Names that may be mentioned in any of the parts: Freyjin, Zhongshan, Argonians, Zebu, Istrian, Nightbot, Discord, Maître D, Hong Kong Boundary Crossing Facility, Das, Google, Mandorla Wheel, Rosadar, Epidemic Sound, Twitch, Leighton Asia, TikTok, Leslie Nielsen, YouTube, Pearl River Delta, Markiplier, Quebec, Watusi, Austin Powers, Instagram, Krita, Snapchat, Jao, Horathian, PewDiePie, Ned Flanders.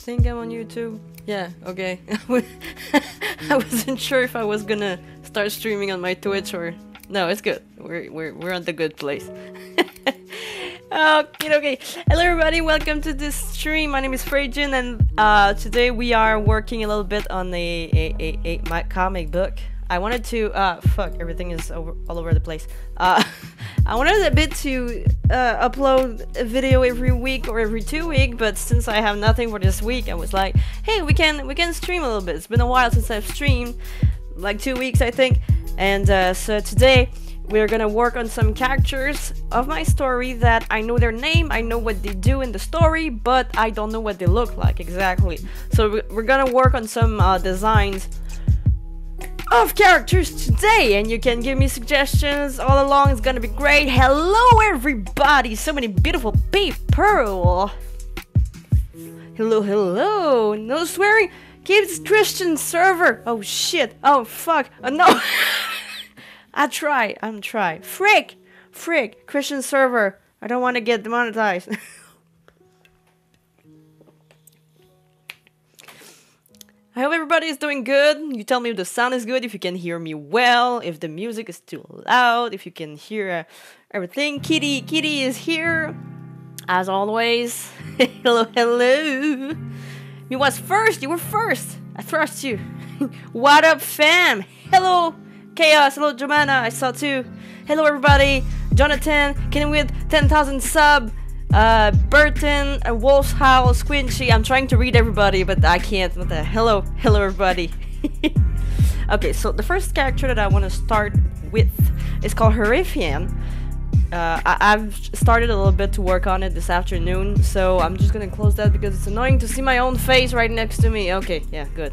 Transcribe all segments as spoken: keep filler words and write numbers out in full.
think I'm on YouTube. Yeah, okay. I wasn't sure if I was gonna start streaming on my Twitch or... No, it's good. We're, we're, we're on the good place. Okay, okay. Hello everybody, welcome to this stream. My name is Freyjin, and uh, today we are working a little bit on a, a, a, a my comic book. I wanted to, uh, fuck, everything is over, all over the place. Uh, I wanted a bit to uh, upload a video every week or every two weeks, but since I have nothing for this week, I was like, hey, we can we can stream a little bit. It's been a while since I've streamed, like two weeks, I think. And uh, so today, we're gonna work on some characters of my story that I know their name, I know what they do in the story, but I don't know what they look like exactly. So we're gonna work on some uh, designs of characters today, and you can give me suggestions all along. It's gonna be great. Hello everybody, so many beautiful people. Hello, hello. No swearing. Keep this Christian server. Oh shit. Oh fuck. Oh, no. I try. I'm try. Frick. Frick. Christian server. I don't want to get demonetized. I hope everybody is doing good. You tell me if the sound is good, if you can hear me well, if the music is too loud, if you can hear uh, everything. Kitty, Kitty is here, as always. Hello, hello. You was first. You were first. I trust you. What up, fam? Hello, Chaos. Hello, Joanna. I saw too. Hello, everybody. Jonathan, kidding with ten thousand sub. Uh, Burton, uh, Wolf's Howl, Squinchy. I'm trying to read everybody, but I can't. What the hello, hello everybody. Okay, so the first character that I want to start with is called Horathian. Uh, I I've started a little bit to work on it this afternoon, so I'm just gonna close that because it's annoying to see my own face right next to me. Okay, yeah, good.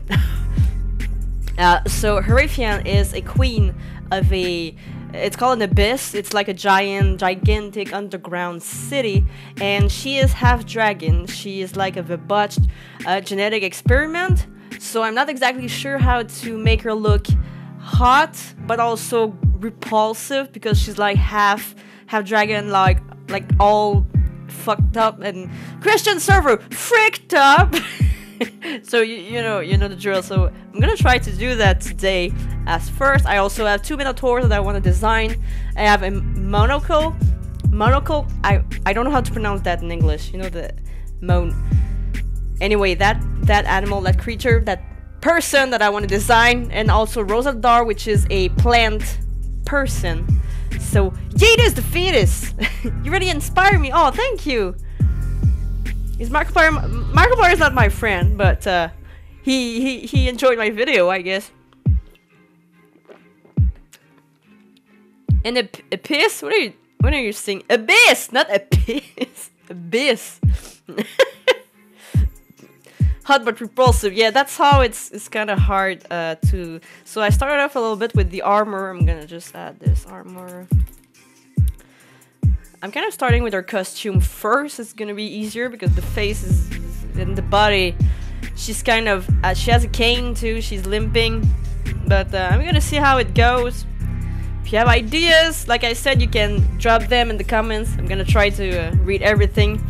uh, so Horathian is a queen of a... It's called an abyss. It's like a giant, gigantic underground city, and she is half dragon. She is like a debauched uh, genetic experiment. So I'm not exactly sure how to make her look hot, but also repulsive, because she's like half, half dragon, like like all fucked up and Christian server freaked up. So you, you know you know the drill. So I'm gonna try to do that today. As first, I also have two minotaurs that I want to design. I have a monocle, monocle. I I don't know how to pronounce that in English. You know the mon. Anyway, that that animal, that creature, that person that I want to design, and also Rosadar, which is a plant person. So Yetus the fetus. You really inspired me. Oh, thank you. Is Markiplier? Markiplier is not my friend, but uh, he he he enjoyed my video, I guess. An ap abyss? What are you? What are you saying? Abyss, not abyss. Abyss. Hot but repulsive. Yeah, that's how it's it's kind of hard uh, to. So I started off a little bit with the armor. I'm gonna just add this armor. I'm kind of starting with her costume first. It's gonna be easier because the face is in the body. She's kind of uh, she has a cane too. She's limping, but uh, I'm gonna see how it goes. If you have ideas, like I said, you can drop them in the comments. I'm gonna try to uh, read everything.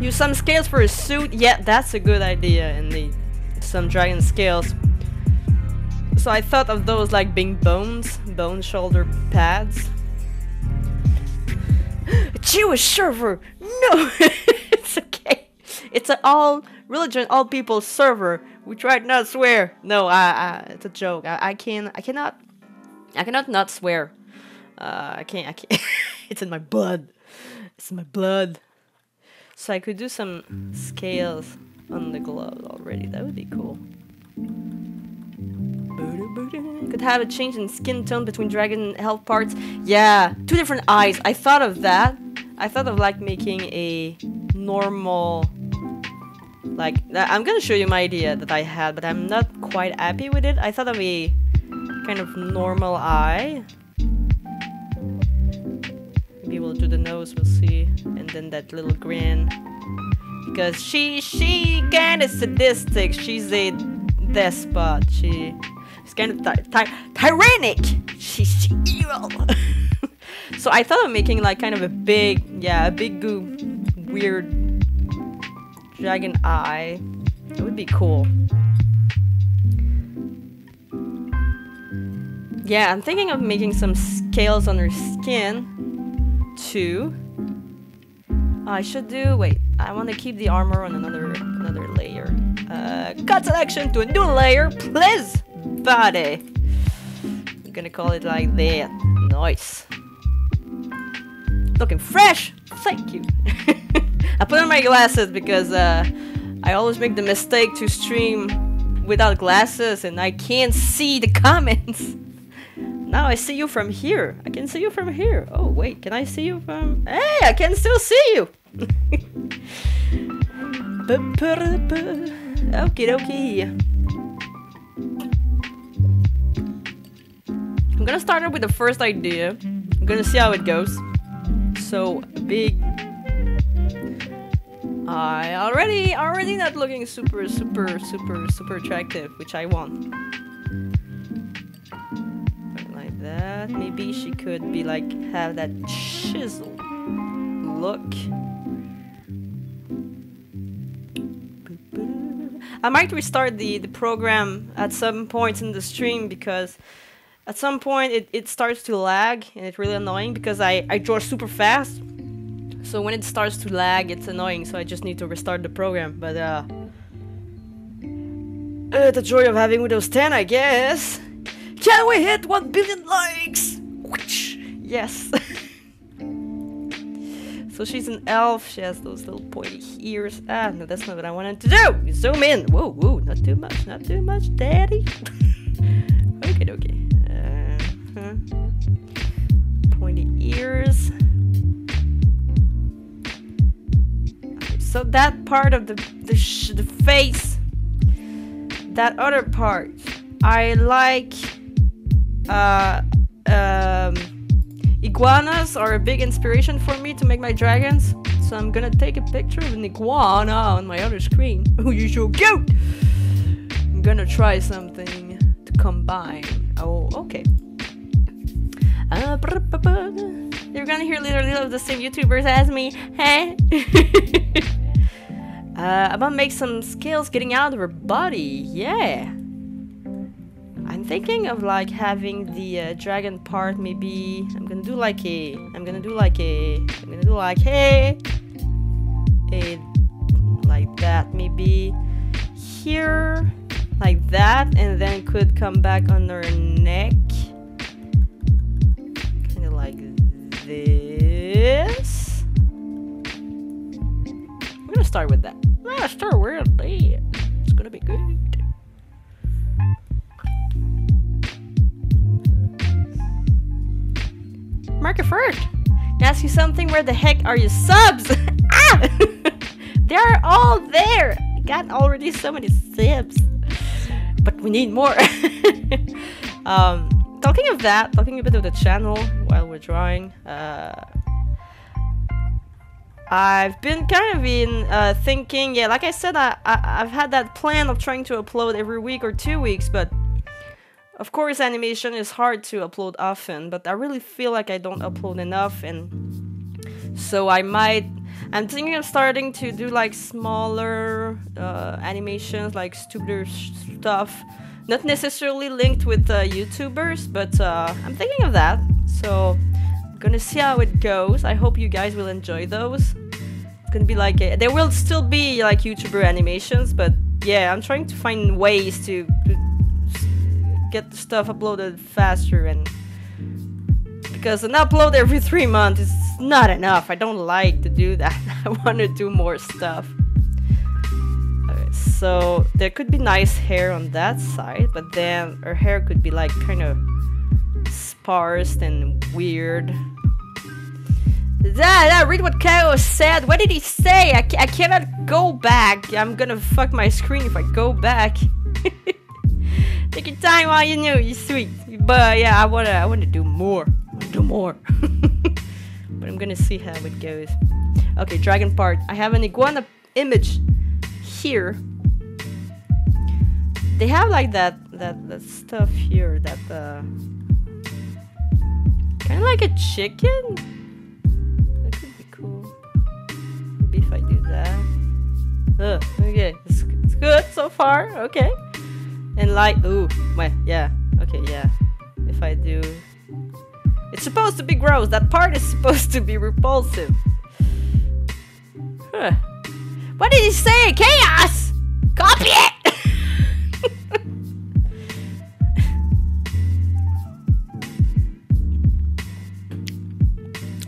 Use some scales for a suit. Yeah, that's a good idea. And the some dragon scales. So I thought of those like being bones, bone shoulder pads. Jewish server! No! It's okay. It's an all religion, all people server. We tried not swear. No, I, I it's a joke. I, I can I cannot I cannot not swear. Uh I can't I can't it's in my blood. It's in my blood. So I could do some scales on the gloves already. That would be cool. Could have a change in skin tone between dragon health parts. Yeah, two different eyes. I thought of that. I thought of like making a normal, like I'm gonna show you my idea that I had, but I'm not quite happy with it. I thought of a kind of normal eye. Maybe we'll do the nose. We'll see, and then that little grin, because she she kind of sadistic. She's a despot. She. It's kind of ty ty tyrannic. She's evil. So I thought of making like kind of a big, yeah, a big goo, weird dragon eye. It would be cool. Yeah, I'm thinking of making some scales on her skin, too. I should do... Wait, I want to keep the armor on another another layer. Uh, cut selection to a new layer, please, buddy. We're gonna call it like that. Nice. Looking fresh. Thank you. I put on my glasses because uh, I always make the mistake to stream without glasses and I can't see the comments. Now I see you from here. I can see you from here. Oh, wait. Can I see you from... Hey, I can still see you. Okie dokie. I'm gonna start out with the first idea. I'm gonna see how it goes. So, big... I already, already not looking super, super, super, super attractive, which I want. That maybe she could be like have that chisel look. I might restart the the program at some points in the stream because at some point it, it starts to lag and it's really annoying because I, I draw super fast, so when it starts to lag it's annoying, so I just need to restart the program. But uh, uh the joy of having Windows ten, I guess. Can we hit one billion likes? Yes. So she's an elf. She has those little pointy ears. Ah, no, that's not what I wanted to do. Zoom in. Whoa, whoa, not too much, not too much, daddy. Okay, okay. Uh, huh. Pointy ears. Okay, so that part of the the, sh the face, that other part, I like. Uh, um, iguanas are a big inspiration for me to make my dragons, so I'm gonna take a picture of an iguana on my other screen. Oh, you're so cute! I'm gonna try something to combine. Oh, okay. Uh, You're gonna hear little, little of the same YouTubers as me, hey? uh, I'm gonna make some scales getting out of her body, yeah! I'm thinking of like having the uh, dragon part. Maybe I'm gonna do like a I'm gonna do like a I'm gonna do like hey a like that, maybe here like that, and then could come back on her neck kind of like this. I'm gonna start with that. Yeah, start with that. It's gonna be good. Market first. Can I ask you something? Where the heck are your subs? Ah! They're all there. I got already so many subs, but we need more. um, talking of that, talking a bit of the channel while we're drawing. Uh, I've been kind of in uh, thinking. Yeah, like I said, I, I I've had that plan of trying to upload every week or two weeks, but. Of course, animation is hard to upload often, but I really feel like I don't upload enough, and so I might... I'm thinking of starting to do like smaller uh, animations, like stupider stuff, not necessarily linked with uh, YouTubers, but uh, I'm thinking of that, so I'm gonna see how it goes. I hope you guys will enjoy those. It's gonna be like... A, there will still be like YouTuber animations, but yeah, I'm trying to find ways to... to get the stuff uploaded faster, and because an upload every three months is not enough. I don't like to do that. I want to do more stuff. Okay, so there could be nice hair on that side, but then her hair could be like kind of sparse and weird. That, that, read what Kao said. What did he say? I, I cannot go back. I'm gonna fuck my screen if I go back. Take your time while you know you're sweet. But yeah, I wanna I wanna do more. I wanna do more. But I'm gonna see how it goes. Okay, dragon part. I have an iguana image here. They have like that that, that stuff here that uh kinda like a chicken? That could be cool. Maybe if I do that. Ugh. so far. Okay. And like, ooh, my, yeah. Okay, yeah. If I do, it's supposed to be gross. That part is supposed to be repulsive. Huh. What did he say? Chaos. Copy it.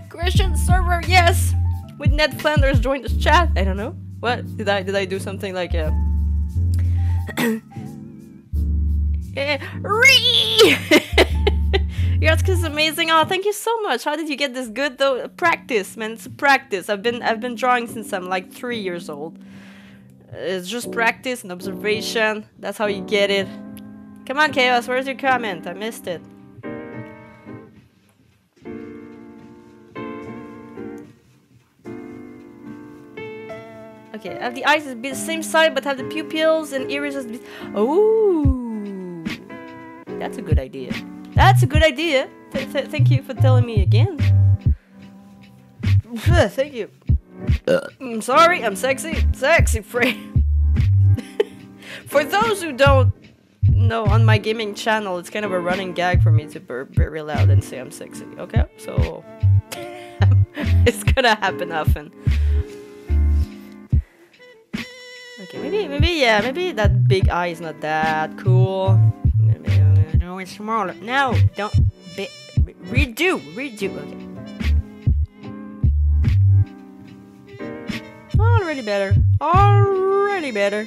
Christian server, yes. With Ned Flanders joined this chat. I don't know. What did I did I do something like a Ree! Your ask is amazing. Oh, thank you so much. How did you get this good though? Practice, man. It's practice. I've been I've been drawing since I'm like three years old. It's just practice and observation. That's how you get it. Come on, Chaos. Where's your comment? I missed it. Okay, have the eyes be the same size, but have the pupils and iris as be. Oh, that's a good idea. That's a good idea. Th th thank you for telling me again. Thank you. I'm sorry, I'm sexy, sexy Frey. For those who don't know, on my gaming channel, it's kind of a running gag for me to burp very loud and say I'm sexy. Okay, so it's gonna happen often. Okay, maybe, maybe, yeah, maybe that big eye is not that cool. No, it's smaller. No, don't. Be, redo, redo. Okay. Already better. Already better.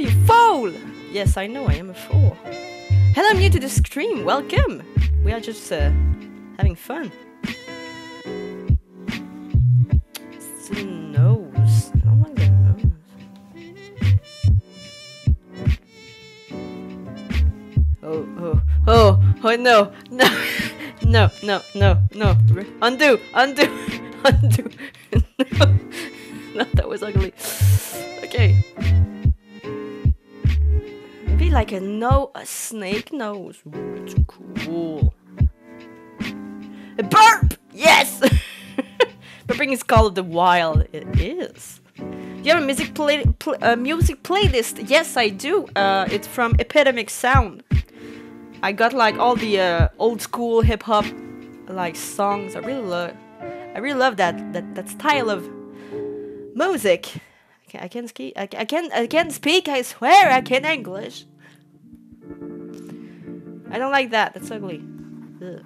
You fool! Yes, I know, I am a fool. Hello, I'm new to the stream. Welcome. We are just uh, having fun. No. Oh, oh, oh, oh, no, no, no, no, no, no, undo, undo, undo, no, no, that was ugly, okay, maybe like a no, a snake nose, ooh, it's cool, a burp, yes, burping is Call of the Wild, it is. Do you have a music, play, pl uh, music playlist? Yes, I do, uh, it's from Epidemic Sound. I got like all the uh, old school hip hop like songs. I really love, I really love that that that style of music. I can I can ski. I can I can I can speak. I swear I can English. I don't like that. That's ugly. Ugh.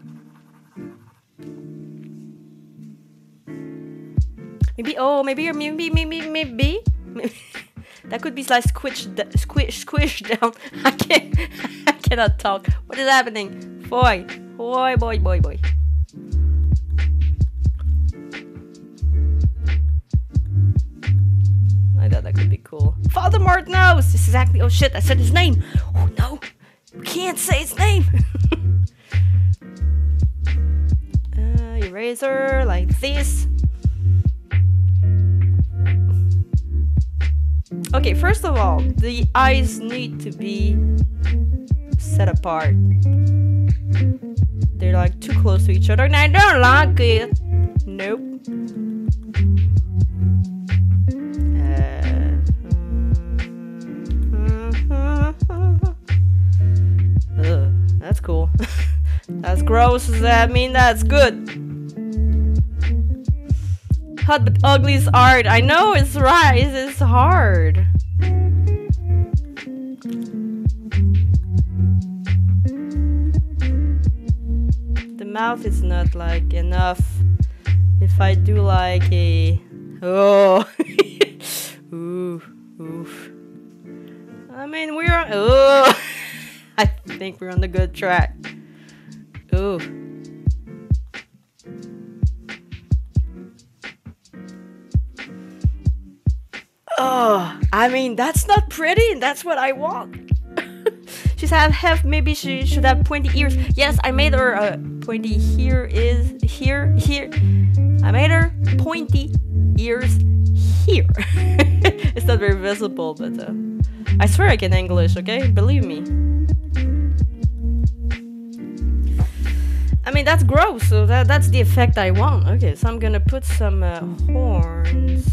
Maybe oh maybe you're maybe maybe maybe. maybe. That could be like squish, squish, squish down. I can't, I cannot talk. What is happening? Boy, boy, boy, boy, boy. I thought that could be cool. Father Mart knows. This is exactly. Oh shit! I said his name. Oh no! You can't say his name. uh, eraser like this. Okay, first of all, the eyes need to be set apart. They're like too close to each other and I don't like it. Nope. Uh, uh, that's cool. That's gross. Does that mean that's good? Hot but ugly is art. I know it's right. It's hard. The mouth is not like enough. If I do like a oh, ooh, oof. I mean we're on. Oh, I think we're on the good track. Ooh. Oh, I mean, that's not pretty. That's what I want. She's have half, maybe she should have pointy ears. Yes, I made her uh, pointy. Here is, here, here. I made her pointy ears here. It's not very visible, but uh, I swear I can English, okay? Believe me. I mean, that's gross. So that, that's the effect I want. Okay, so I'm gonna put some uh, horns.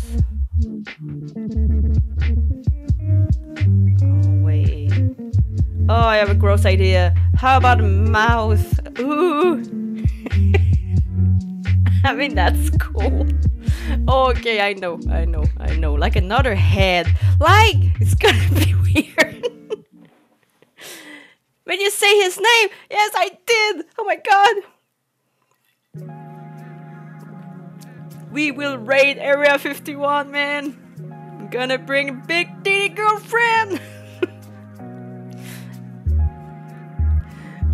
Oh, I have a gross idea. How about a mouse? Ooh. I mean, that's cool. Okay, I know, I know, I know. Like another head. Like, it's gonna be weird. When you say his name, yes, I did. Oh my god. We will raid Area fifty-one, man. I'm gonna bring a big titty girlfriend.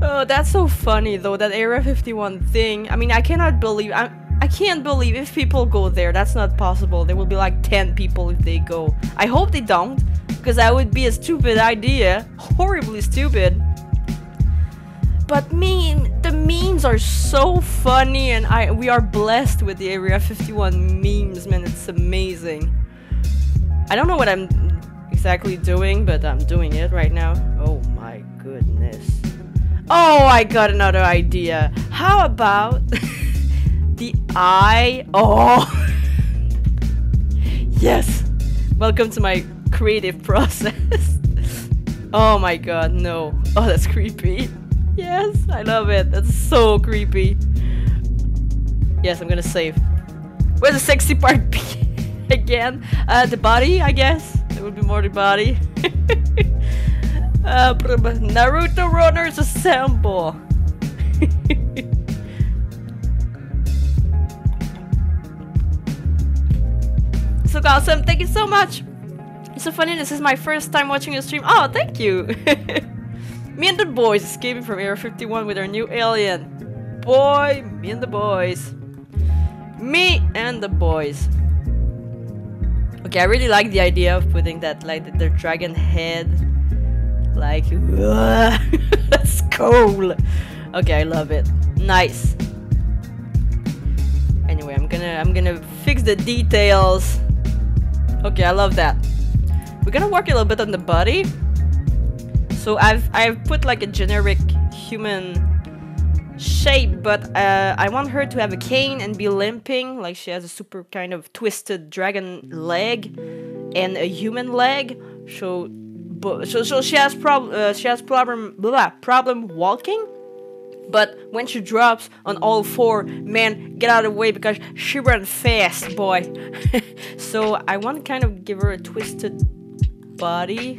Oh, that's so funny though, that Area fifty-one thing. I mean, I cannot believe, I, I can't believe if people go there. That's not possible. There will be like ten people if they go. I hope they don't, because that would be a stupid idea. Horribly stupid. But meme, the memes are so funny, and I we are blessed with the Area fifty-one memes, man. It's amazing. I don't know what I'm exactly doing, but I'm doing it right now. Oh my goodness. Oh, I got another idea. How about the eye? Oh, yes. Welcome to my creative process. Oh my god, no. Oh, that's creepy. Yes, I love it. That's so creepy. Yes, I'm gonna save. Where's the sexy part be? Again? Uh, the body, I guess. It would be more the body. Uh, Naruto runners assemble. So awesome, thank you so much. It's so funny, this is my first time watching your stream. Oh, thank you. Me and the boys escaping from Area fifty-one with our new alien. Boy, me and the boys. Me and the boys. Okay, I really like the idea of putting that, like, the, the dragon head. Like, that's cool. Okay, I love it. Nice. Anyway, I'm gonna I'm gonna fix the details. Okay, I love that. We're gonna work a little bit on the body. So I've I've put like a generic human shape, but uh, I want her to have a cane and be limping, like she has a super kind of twisted dragon leg and a human leg. So. So, so she has problem. Uh, she has problem. Blah, problem walking, but when she drops on all four, man, get out of the way because she runs fast, boy. So I want to kind of give her a twisted body,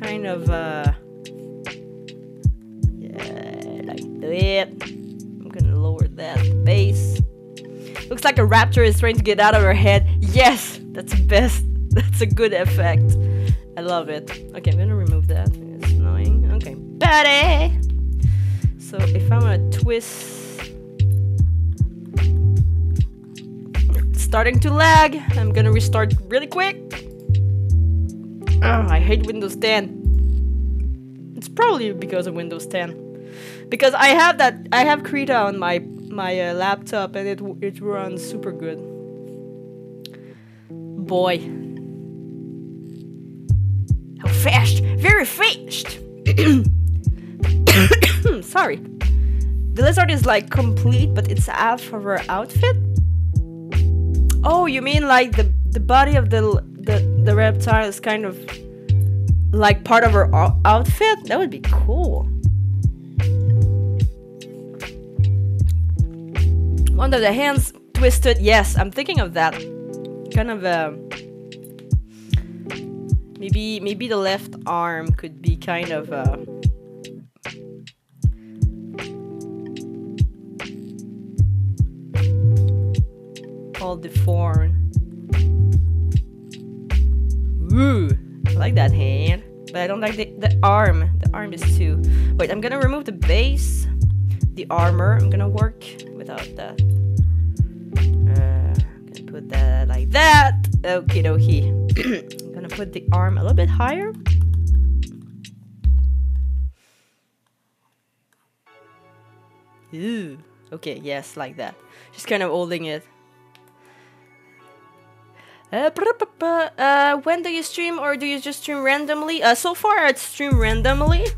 kind of. Uh, yeah, like that. I'm gonna lower that base. Looks like a raptor is trying to get out of her head. Yes, that's best. That's a good effect. I love it. Okay, I'm gonna remove that. It's annoying. Okay, buddy! So if I'm gonna twist... It's starting to lag. I'm gonna restart really quick. Oh, I hate Windows ten. It's probably because of Windows ten. Because I have that... I have Krita on my, my uh, laptop and it, it runs super good. Boy. Fast, very fast. Sorry, the lizard is like complete, but it's half of her outfit. Oh, you mean like the the body of the the the reptile is kind of like part of her outfit? That would be cool. One of the hands twisted. Yes, I'm thinking of that. Kind of a. Maybe, maybe the left arm could be kind of uh, all deformed. Ooh, I like that hand, but I don't like the, the arm. The arm is too. Wait, I'm gonna remove the base, the armor. I'm gonna work without that. Uh, I'm gonna put that like that. Okie dokie. Put the arm a little bit higher. Ooh. Okay, yes, like that. Just kind of holding it. Uh, uh, when do you stream, or do you just stream randomly? Uh, so far, I stream randomly.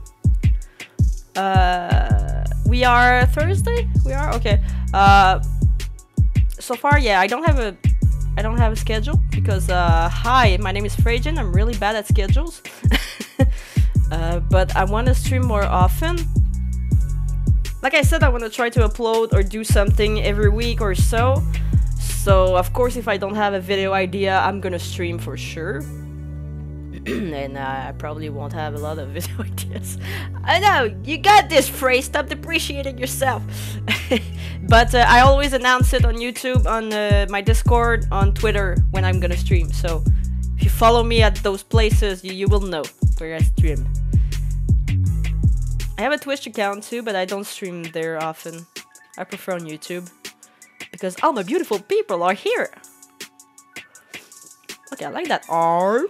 Uh, we are Thursday. We are okay. Uh, so far, yeah, I don't have a. I don't have a schedule because, uh, hi, my name is Freyjin. I'm really bad at schedules. Uh, but I want to stream more often. Like I said, I want to try to upload or do something every week or so. So of course, if I don't have a video idea, I'm gonna stream for sure. And I probably won't have a lot of video ideas. I know, you got this, Frey, stop depreciating yourself. But uh, I always announce it on YouTube, on uh, my Discord, on Twitter when I'm gonna stream. So if you follow me at those places, you, you will know where I stream. I have a Twitch account too, but I don't stream there often. I prefer on YouTube. Because all my beautiful people are here. Okay, I like that arm.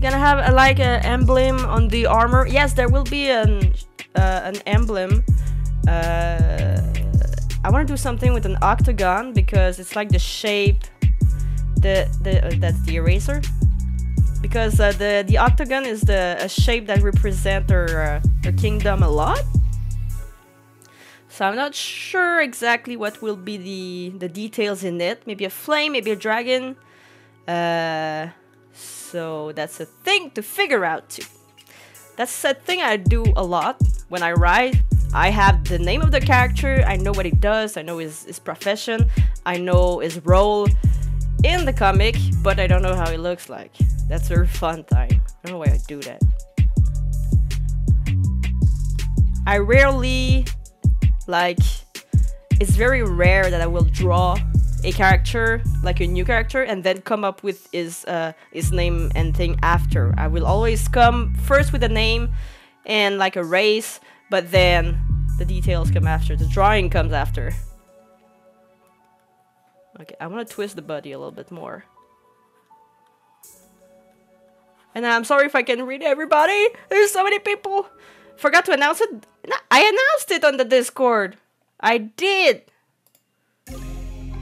Gonna have a, like an emblem on the armor. Yes, there will be an uh, an emblem. Uh, I want to do something with an octagon because it's like the shape. The the uh, that's the eraser. Because uh, the the octagon is the a shape that represents her uh, kingdom a lot. So I'm not sure exactly what will be the the details in it. Maybe a flame. Maybe a dragon. Uh. So that's a thing to figure out too. That's a thing I do a lot when I ride. I have the name of the character, I know what he does, I know his, his profession, I know his role in the comic, but I don't know how he looks like. That's a fun time. I don't know why I do that. I rarely, like, it's very rare that I will draw a character, like a new character, and then come up with his uh, his name and thing after. I will always come first with a name and like a race, but then the details come after. The drawing comes after. Okay, I want to twist the body a little bit more. And I'm sorry if I can't read everybody. There's so many people. Forgot to announce it. No, I announced it on the Discord. I did.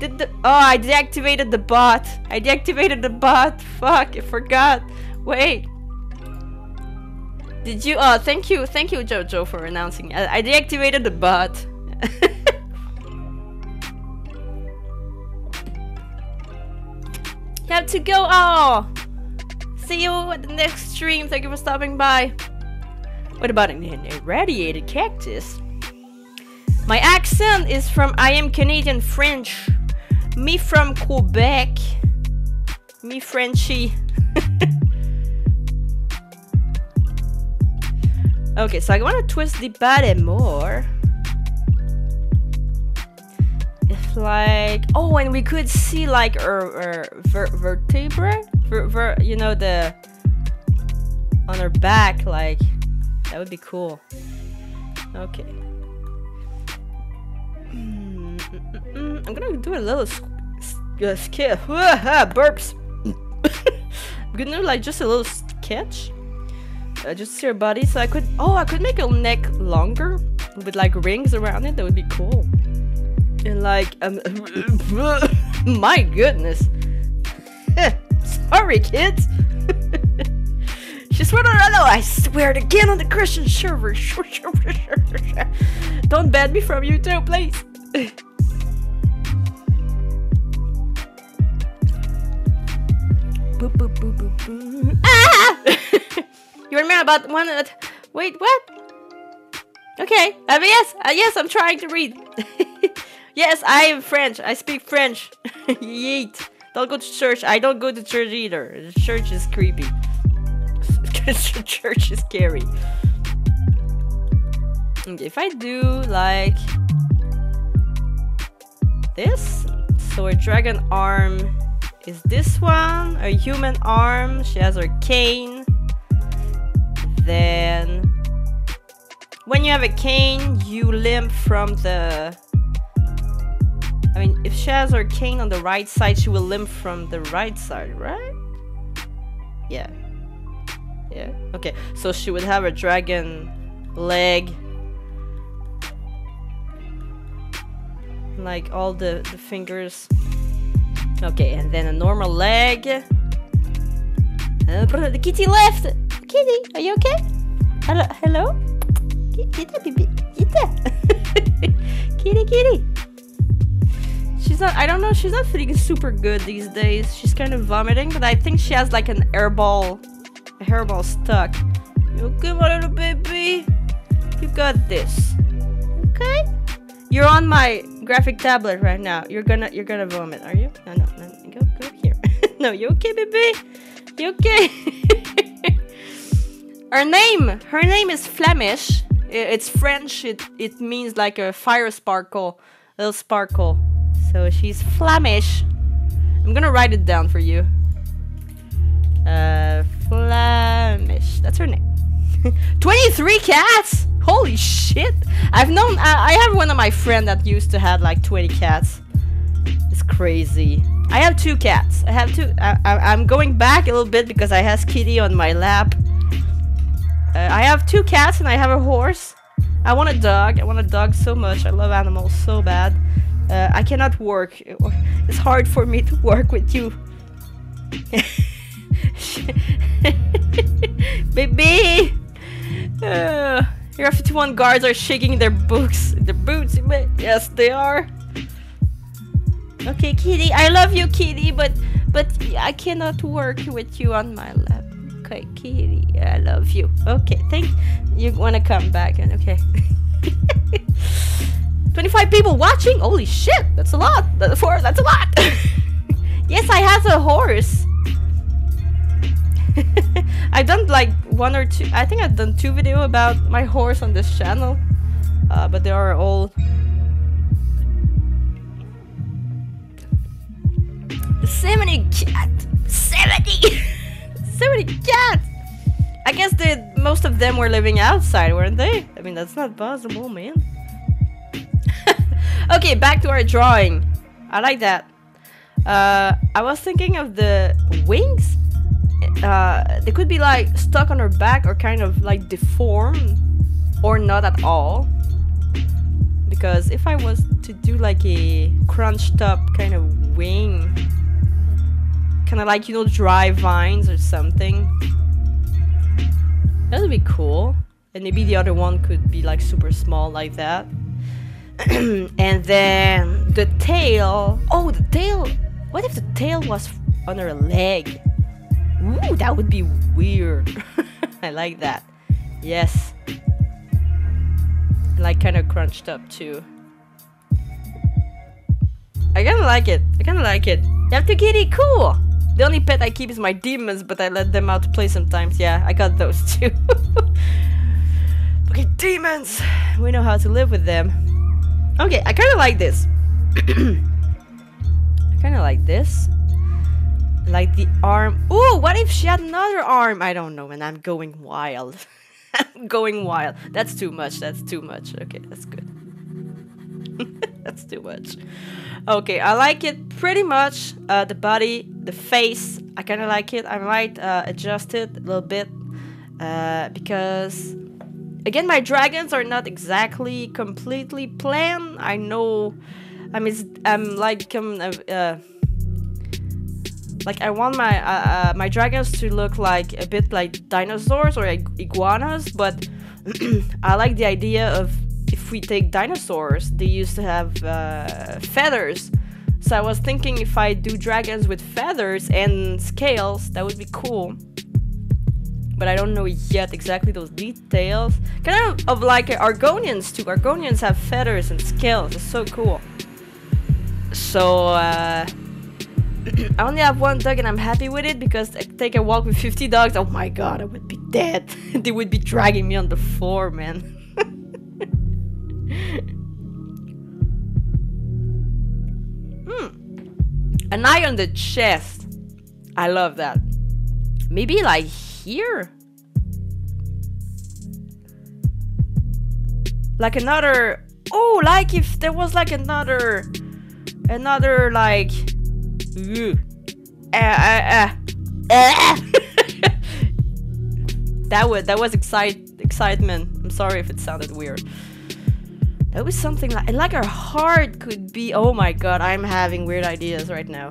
Did the- Oh, I deactivated the bot. I deactivated the bot. Fuck, I forgot. Wait. Did you- Oh, thank you. Thank you, Jojo, for announcing. I, I deactivated the bot. You have to go. Oh! See you at the next stream. Thank you for stopping by. What about an irradiated cactus? My accent is from I am Canadian French. Me from Quebec. Me Frenchy. Okay, so I want to twist the body more. It's like... Oh, and we could see like her, her ver vertebra? Ver ver you know, the... On her back, like... That would be cool. Okay. Mm, I'm gonna do a little uh, skip. Burps. I'm gonna do like just a little sketch. Uh, just see her body. So I could. Oh, I could make her neck longer with like rings around it. That would be cool. And like, um, my goodness. Sorry, kids. She swear to Allah, I swear it again on the Christian server. Don't ban me from YouTube, please. Boop, boop, boop, boop, boop. Ah! You remember about one uh, wait, what? Okay, uh, yes, uh, yes, I'm trying to read. Yes, I am French. I speak French. Yeet. Don't go to church. I don't go to church either. The church is creepy. The church is scary. Okay, if I do like this, so a dragon arm is this one, a human arm, she has her cane. Then when you have a cane, you limp from the, I mean, if she has her cane on the right side, she will limp from the right side, right? Yeah, yeah, okay, so she would have a dragon leg. Like all the, the fingers. Okay, and then a normal leg. Uh, the kitty left! Kitty, are you okay? Hello? Hello? Kitty, kitty, kitty. Kitty, kitty. She's not, I don't know, she's not feeling super good these days. She's kind of vomiting, but I think she has like an airball, a hairball stuck. You okay, my little baby? You got this. Okay? You're on my graphic tablet right now. You're gonna, you're gonna vomit, are you? No, no, no, go, go here. No, you okay, baby? You okay? Her name, her name is Flemish. It's French. It, it means like a fire sparkle, a little sparkle. So she's Flemish. I'm gonna write it down for you. Uh, Flemish. That's her name. twenty-three cats. Holy shit! I've known. I, I have one of my friends that used to have like twenty cats. It's crazy. I have two cats. I have two. I, I, I'm going back a little bit because I have Kitty on my lap. Uh, I have two cats and I have a horse. I want a dog. I want a dog so much. I love animals so bad. Uh, I cannot work. It's hard for me to work with you. Baby! Uh, your F fifty-one guards are shaking their boots. Their boots. Yes, they are. Okay, Kitty. I love you, Kitty, but but I cannot work with you on my lap. Okay, Kitty. I love you. Okay, thank you. You wanna come back and okay. twenty-five people watching? Holy shit! That's a lot! That's a lot! That's a lot. Yes, I have a horse! I've done like one or two... I think I've done two videos about my horse on this channel. Uh, but they are all... seventy cat! seventy! seventy cats! I guess the, most of them were living outside, weren't they? I mean, that's not possible, man. Okay, back to our drawing. I like that. Uh, I was thinking of the wings. Uh, they could be like stuck on her back or kind of like deformed or not at all. Because if I was to do like a crunched up kind of wing, kind of like, you know, dry vines or something, that would be cool. And maybe the other one could be like super small like that. And then the tail. Oh, the tail. What if the tail was on her leg? Ooh, that would be weird. I like that. Yes. Like kind of crunched up too. I kind of like it. I kind of like it. You have to get it cool. The only pet I keep is my demons, but I let them out to play sometimes. Yeah, I got those too. Okay, demons. We know how to live with them. Okay, I kind of like this. I kind of like this. Like the arm. Ooh, what if she had another arm? I don't know, and I'm going wild. I'm going wild. That's too much. That's too much. Okay, that's good. That's too much. Okay, I like it pretty much. Uh, the body, the face. I kind of like it. I might uh, adjust it a little bit. Uh, because... Again, my dragons are not exactly completely planned. I know, I mean, I'm like, um, uh, like I want my uh, uh, my dragons to look like a bit like dinosaurs or like iguanas, but I like the idea of if we take dinosaurs, they used to have uh, feathers. So I was thinking if I do dragons with feathers and scales, that would be cool. But I don't know yet exactly those details. Kind of, of like Argonians too. Argonians have feathers and scales. It's so cool. So uh, I only have one dog and I'm happy with it because I take a walk with fifty dogs. Oh my god, I would be dead. They would be dragging me on the floor, man. Hmm. An eye on the chest. I love that. Maybe like here, like another, oh, like if there was like another, another like, uh, uh, uh, uh. that was that was excite excitement. I'm sorry if it sounded weird. That was something like, and like her heart could be. Oh my god, I'm having weird ideas right now.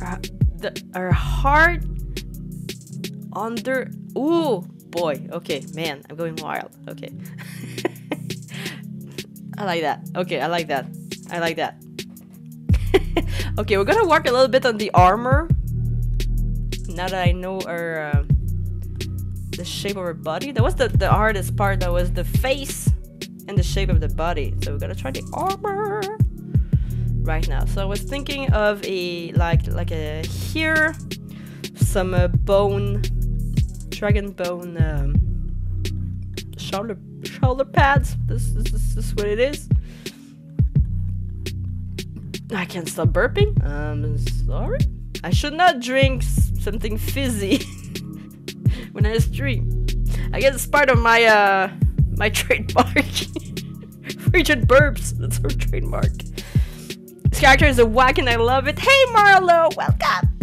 Uh, the, her heart. Under, ooh, boy, okay, man, I'm going wild, okay. I like that, okay, I like that. I like that. Okay, we're gonna work a little bit on the armor. Now that I know our uh, the shape of her body. That was the, the hardest part. That was the face and the shape of the body. So we're gonna try the armor right now. So I was thinking of a like like a here some uh, bone, dragon bone um, shoulder shoulder pads. This, this, this, this is what it is. I can't stop burping. Um, sorry. I should not drink something fizzy when I stream. I guess it's part of my uh my trademark. Freyjin burps. That's her trademark. This character is a whack and I love it. Hey Marlo, welcome.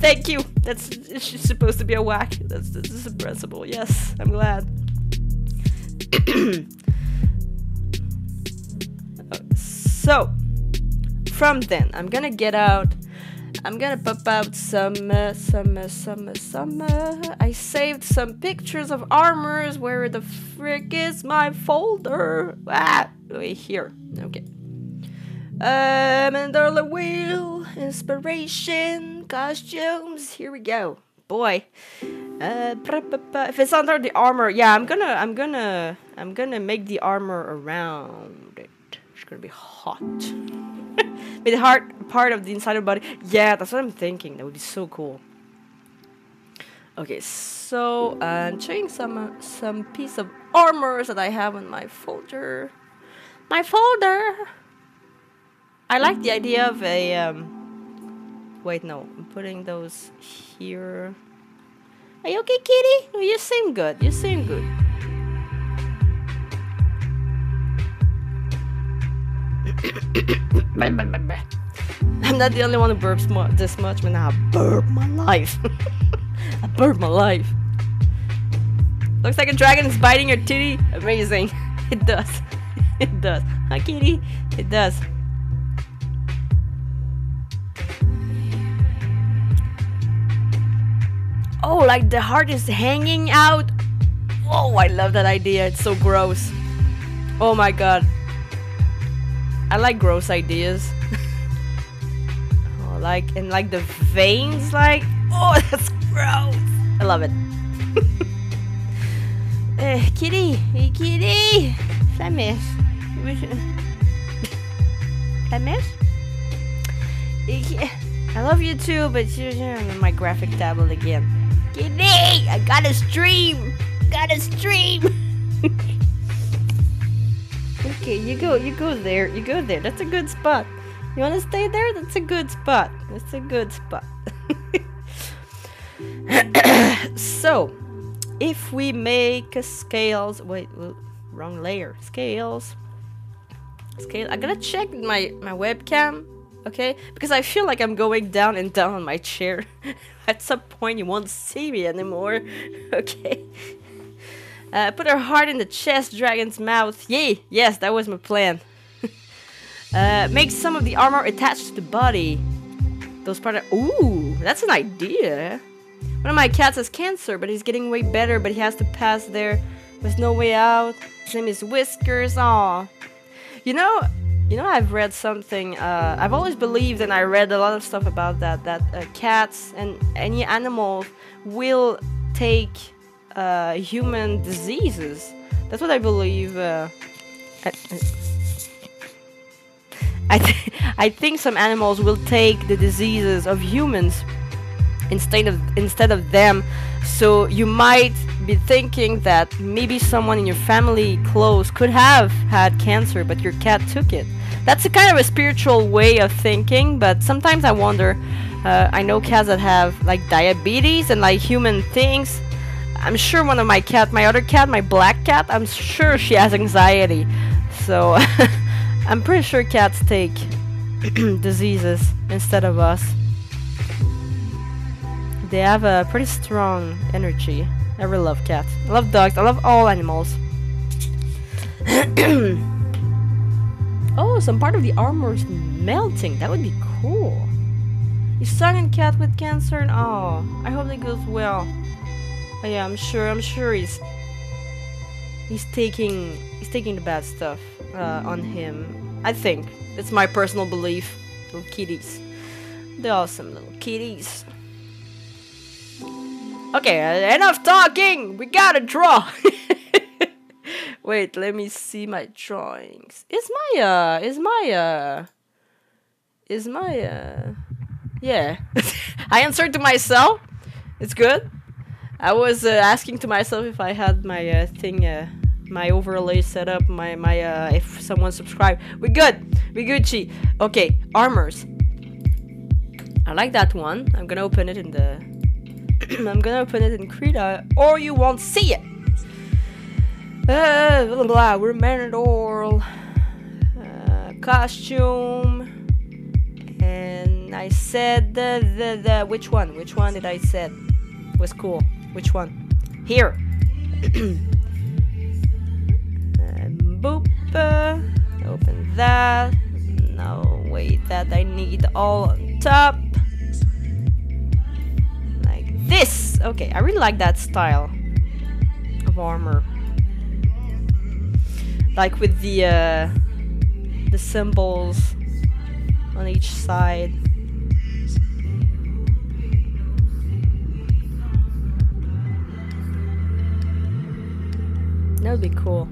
Thank you. That's she's supposed to be a whack. That's this is impressible. Yes, I'm glad. So. From then, I'm gonna get out. I'm gonna pop out some, uh, some, uh, some, uh, some. Uh, I saved some pictures of armors. Where the frick is my folder? Ah, wait, here. Okay. Uh, Mandorla Wheel, inspiration, costumes. Here we go. Boy. Uh, if it's under the armor, yeah, I'm gonna, I'm gonna, I'm gonna make the armor around it. It's gonna be hot. With the hard part of the inside of the body. Yeah, that's what I'm thinking. That would be so cool. Okay, so uh, I'm checking some uh, some piece of armors that I have on my folder. My folder. I like the idea of a. Um, wait, no, I'm putting those here. Are you okay, kitty? No, you seem good. You seem good. I'm not the only one who burps mu this much, but now I burp my life. I burp my life. Looks like a dragon is biting your titty. Amazing. It does. It does. Hi, kitty. It does. Oh, like the heart is hanging out. Oh, I love that idea. It's so gross. Oh my god. I like gross ideas. Oh, like and like the veins, like oh, that's gross. I love it. uh, kitty, hey, kitty, Flemish, Flemish. I love you too, but you're on my graphic tablet again. Kitty, I gotta stream, gotta stream. Okay, you go, you go there, you go there. That's a good spot. You want to stay there? That's a good spot. That's a good spot. So, if we make a scales, wait, wrong layer. Scales, scale. I'm gonna check my my webcam, okay? Because I feel like I'm going down and down on my chair. At some point, you won't see me anymore, okay? Uh, put her heart in the chest, dragon's mouth. Yay! Yes, that was my plan. uh, make some of the armor attached to the body. Those part of- Ooh, that's an idea. One of my cats has cancer, but he's getting way better, but he has to pass there. There's no way out. His name is Whiskers. Aw. You know, you know, I've read something, uh, I've always believed, and I read a lot of stuff about that, that uh, cats and any animals will take Uh, human diseases. That's what I believe. Uh, I, I, th I think some animals will take the diseases of humans instead of instead of them. So you might be thinking that maybe someone in your family close could have had cancer, but your cat took it. That's a kind of a spiritual way of thinking, but sometimes I wonder. Uh, I know cats that have like diabetes and like human things. I'm sure one of my cat, my other cat, my black cat, I'm sure she has anxiety. So, I'm pretty sure cats take diseases instead of us. They have a pretty strong energy. I really love cats. I love dogs. I love all animals. Oh, some part of the armor is melting. That would be cool. You sung in cat with cancer? Oh, I hope that goes well. Oh yeah, I'm sure, I'm sure he's he's taking he's taking the bad stuff uh, on him. I think. It's my personal belief. Little kitties. They're awesome little kitties. Okay, enough talking! We gotta draw! Wait, let me see my drawings. Is my, uh, is my, uh... Is my, uh... Yeah. I answered to myself. It's good. I was uh, asking to myself if I had my uh, thing, uh, my overlay set up, my, my, uh, if someone subscribed. We good. We Gucci. Okay, armors. I like that one. I'm gonna open it in the... I'm gonna open it in Krita, or you won't see it! Uh, blah, blah, we're married all. Uh, costume. And I said the, the, the, which one? Which one did I said was cool? Which one? Here! um, boop. Uh, open that. No, wait, that I need all on top. This! Okay, I really like that style of armor. Like with the uh, the symbols on each side. That would be cool.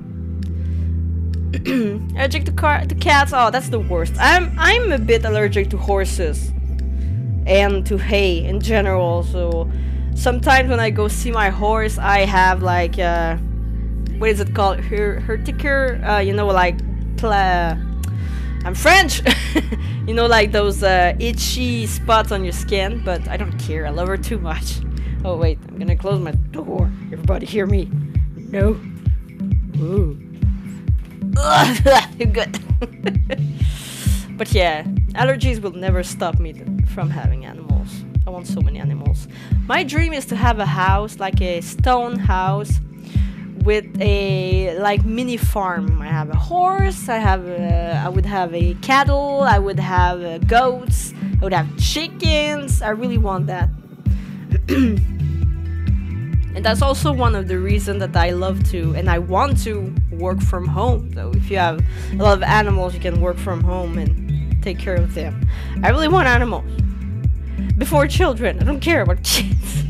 Allergic to car to cats. Oh, that's the worst. I'm I'm a bit allergic to horses. And to hay in general, so sometimes when I go see my horse, I have like uh, what is it called? Her hertiker, uh, you know, like pla I'm French, you know, like those uh, itchy spots on your skin. But I don't care. I love her too much. Oh wait, I'm gonna close my door. Everybody hear me? No. Ooh. You're good. But yeah. Allergies will never stop me from having animals. I want so many animals. My dream is to have a house, like a stone house, with a like mini farm. I have a horse. I have. A, I would have a cattle. I would have uh, goats. I would have chickens. I really want that. And that's also one of the reasons that I love to and I want to work from home. So if you have a lot of animals, you can work from home and take care of them. I really want animals. Before children. I don't care about kids.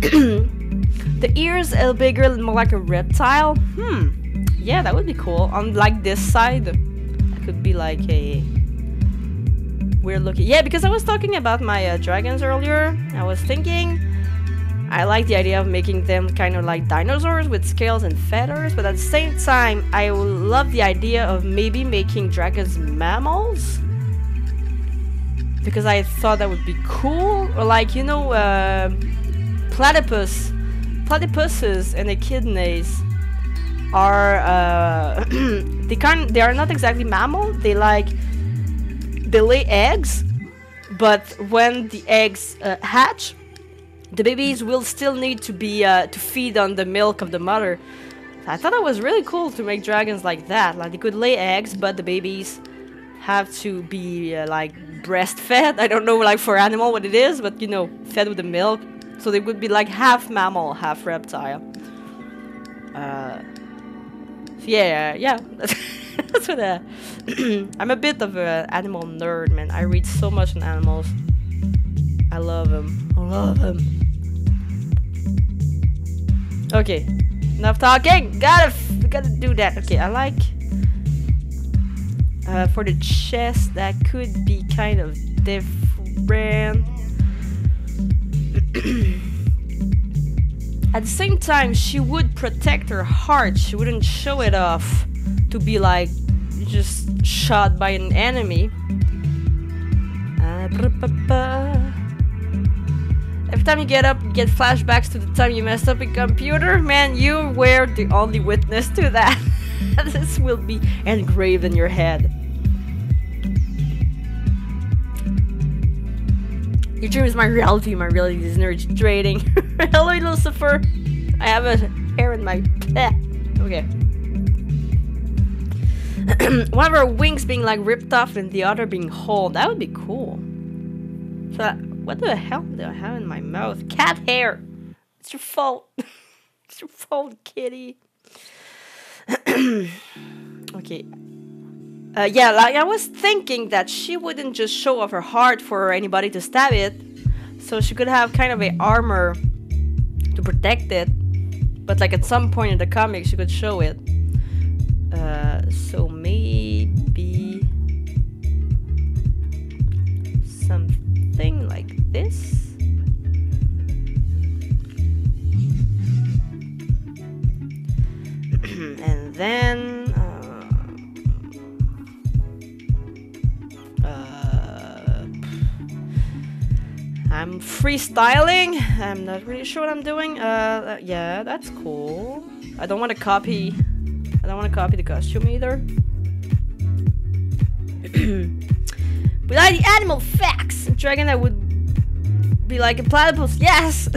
The ears are bigger, more like a reptile. Hmm. Yeah, that would be cool. On like this side, I could be like a weird looking. Yeah, because I was talking about my uh, dragons earlier. I was thinking I like the idea of making them kind of like dinosaurs with scales and feathers, but at the same time, I love the idea of maybe making dragons mammals, because I thought that would be cool. Or like, you know, uh, platypus, platypuses and echidnas are uh, they can't, they are not exactly mammal. They like they lay eggs, but when the eggs uh, hatch, the babies will still need to be uh, to feed on the milk of the mother. I thought it was really cool to make dragons like that. Like they could lay eggs, but the babies have to be uh, like breastfed. I don't know, like for animal what it is, but you know, fed with the milk. So they would be like half mammal, half reptile. Uh, yeah, yeah. That's what. Uh, I'm a bit of an animal nerd, man. I read so much on animals. I love him. I love him. Okay. Enough talking. Gotta f gotta do that. Okay, I like... Uh, for the chest, that could be kind of different. At the same time, she would protect her heart. She wouldn't show it off to be like just shot by an enemy. Uh, ba -ba -ba. Every time you get up, you get flashbacks to the time you messed up a computer. Man, you were the only witness to that. This will be engraved in your head. Your dream is my reality. My reality is energy trading. Hello, Lucifer. I have a hair in my... Okay. One of our wings being like ripped off and the other being whole. That would be cool. So... That what the hell do I have in my mouth? Cat hair! It's your fault. It's your fault, kitty. Okay. Uh, yeah, like I was thinking that she wouldn't just show off her heart for anybody to stab it. So she could have kind of an armor to protect it. But like at some point in the comic, she could show it. Uh, so maybe... something like this? And then... I'm freestyling. I'm not really sure what I'm doing. Uh, yeah, that's cool. I don't want to copy. I don't want to copy the costume either. Without the animal facts, a dragon that would be like a platypus. Yes.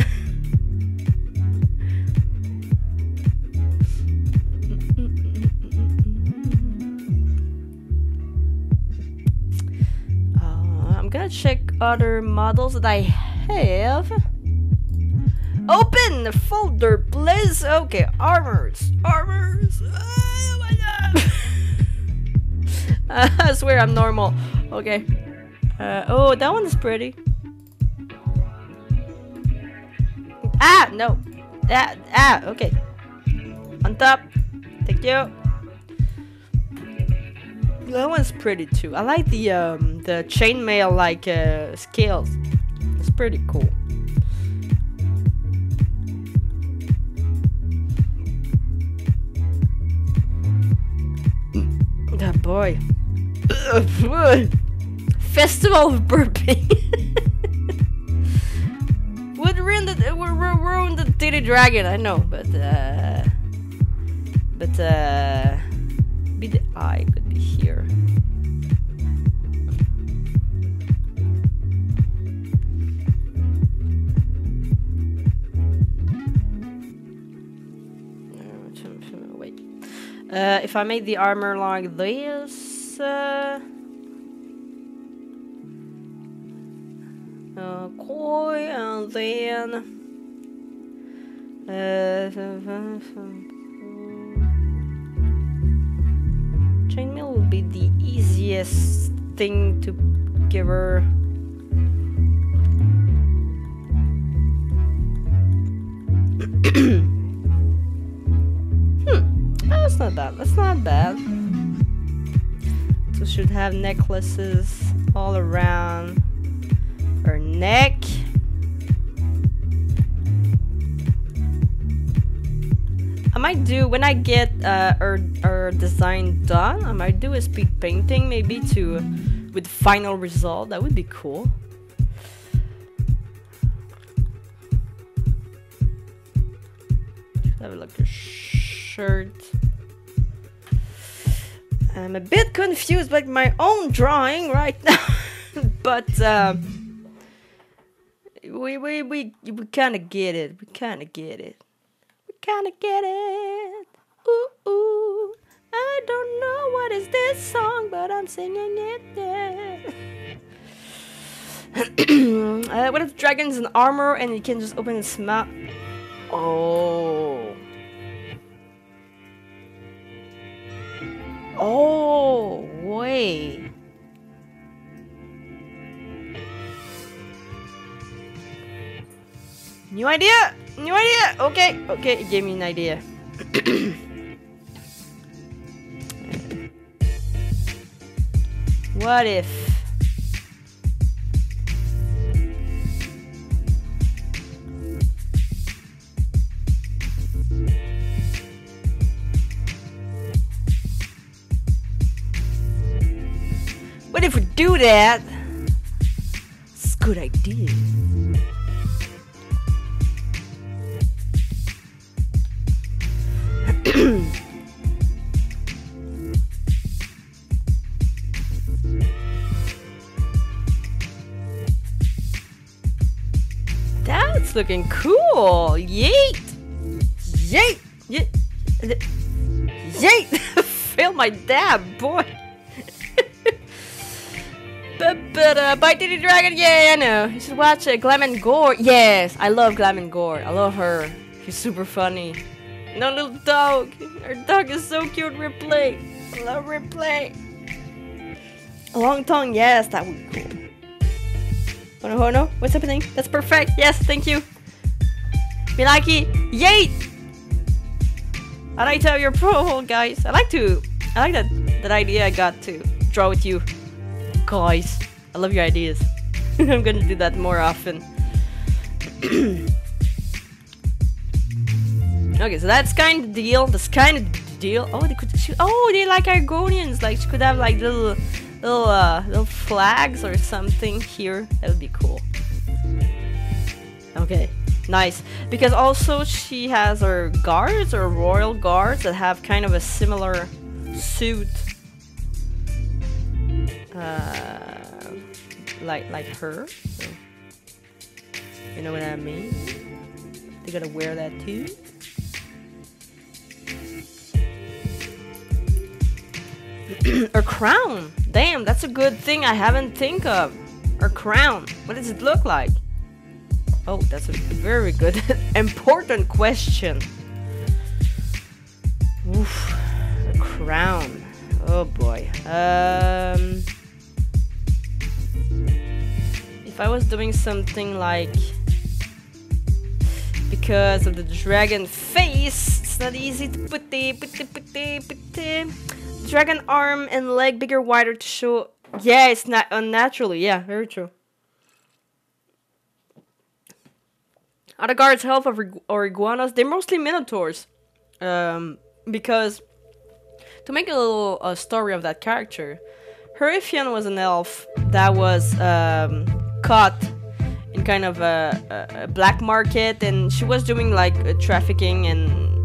I'm gonna check other models that I have. Open the folder, please. Okay, armors, armors. Oh my god! I swear I'm normal. Okay. Uh, oh, that one is pretty. Ah, no. Ah, ah. Okay. On top. Thank you. That one's pretty too. I like the um, the chainmail like uh, scales. It's pretty cool. That oh boy. Festival of burping would ruin the would ruin the titty dragon. I know, but uh, but uh, be the eye could be here. Wait. Uh, if I made the armor like this, uh, okay, and then uh, chainmail will be the easiest thing to give her. hmm, oh, that's not bad, that's not bad. So she should have necklaces all around her neck. I might do, when I get uh, our, our design done, I might do a speed painting maybe to, with final result. That would be cool. Should have a look at your shirt. I'm a bit confused by my own drawing right now, but um, we, we, we, we kind of get it, we kind of get it. Kinda get it. Ooh, ooh. I don't know what is this song, but I'm singing it. Yeah. uh, what if dragon's in armor and you can just open its mouth? Oh. Oh, wait. New idea. New idea! Okay, okay, it gave me an idea. What if... What if we do that? It's a good idea. That's looking cool. Yeet, yeet, yeet, yeet. Fail my dab, boy. but but uh, by Titty Dragon, yeah, I know. You should watch uh, Glam and Gore. Yes, I love Glam and Gore. I love her. She's super funny. No little dog. Our dog is so cute. Replay. Slow replay. Long tongue, yes, that would be cool. Hono Hono, what's happening? That's perfect. Yes, thank you. Milaki, yay! I like to have your pro hole, guys. I like to. I like that that idea I got to draw with you, guys. I love your ideas. I'm gonna do that more often. Okay, so that's kind of the deal. That's kind of the deal. Oh, they could. She, oh, they like Argonians. Like she could have like little, little, uh, little flags or something here. That would be cool. Okay. Nice, because also she has her guards or royal guards that have kind of a similar suit, uh, like like her. So, you know what I mean? They gotta wear that too. Her crown. Damn, that's a good thing I haven't think of. Her crown. What does it look like? Oh, that's a very good, important question. Oof, a crown. Oh boy. Um, if I was doing something like, because of the dragon face, it's not easy to put the, put the, put the, put the dragon arm and leg bigger, wider to show. Yeah, it's not unnaturally. Yeah, very true. Other guards help of or iguanas, they're mostly minotaurs, um, because to make a little uh, story of that character, Horathian was an elf that was um, caught in kind of a, a black market, and she was doing like a trafficking, and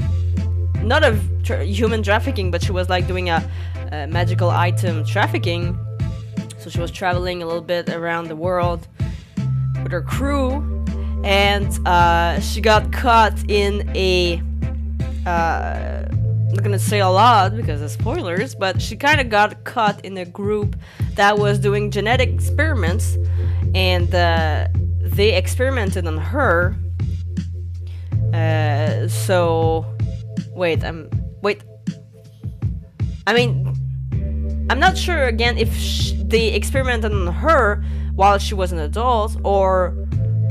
not a tra human trafficking, but she was like doing a, a magical item trafficking. So she was traveling a little bit around the world with her crew. And uh, she got caught in a, uh, I'm not gonna say a lot because of spoilers, but she kind of got caught in a group that was doing genetic experiments, and uh, they experimented on her. Uh, so, wait, I'm, wait, I mean, I'm not sure again if sh they experimented on her while she was an adult, or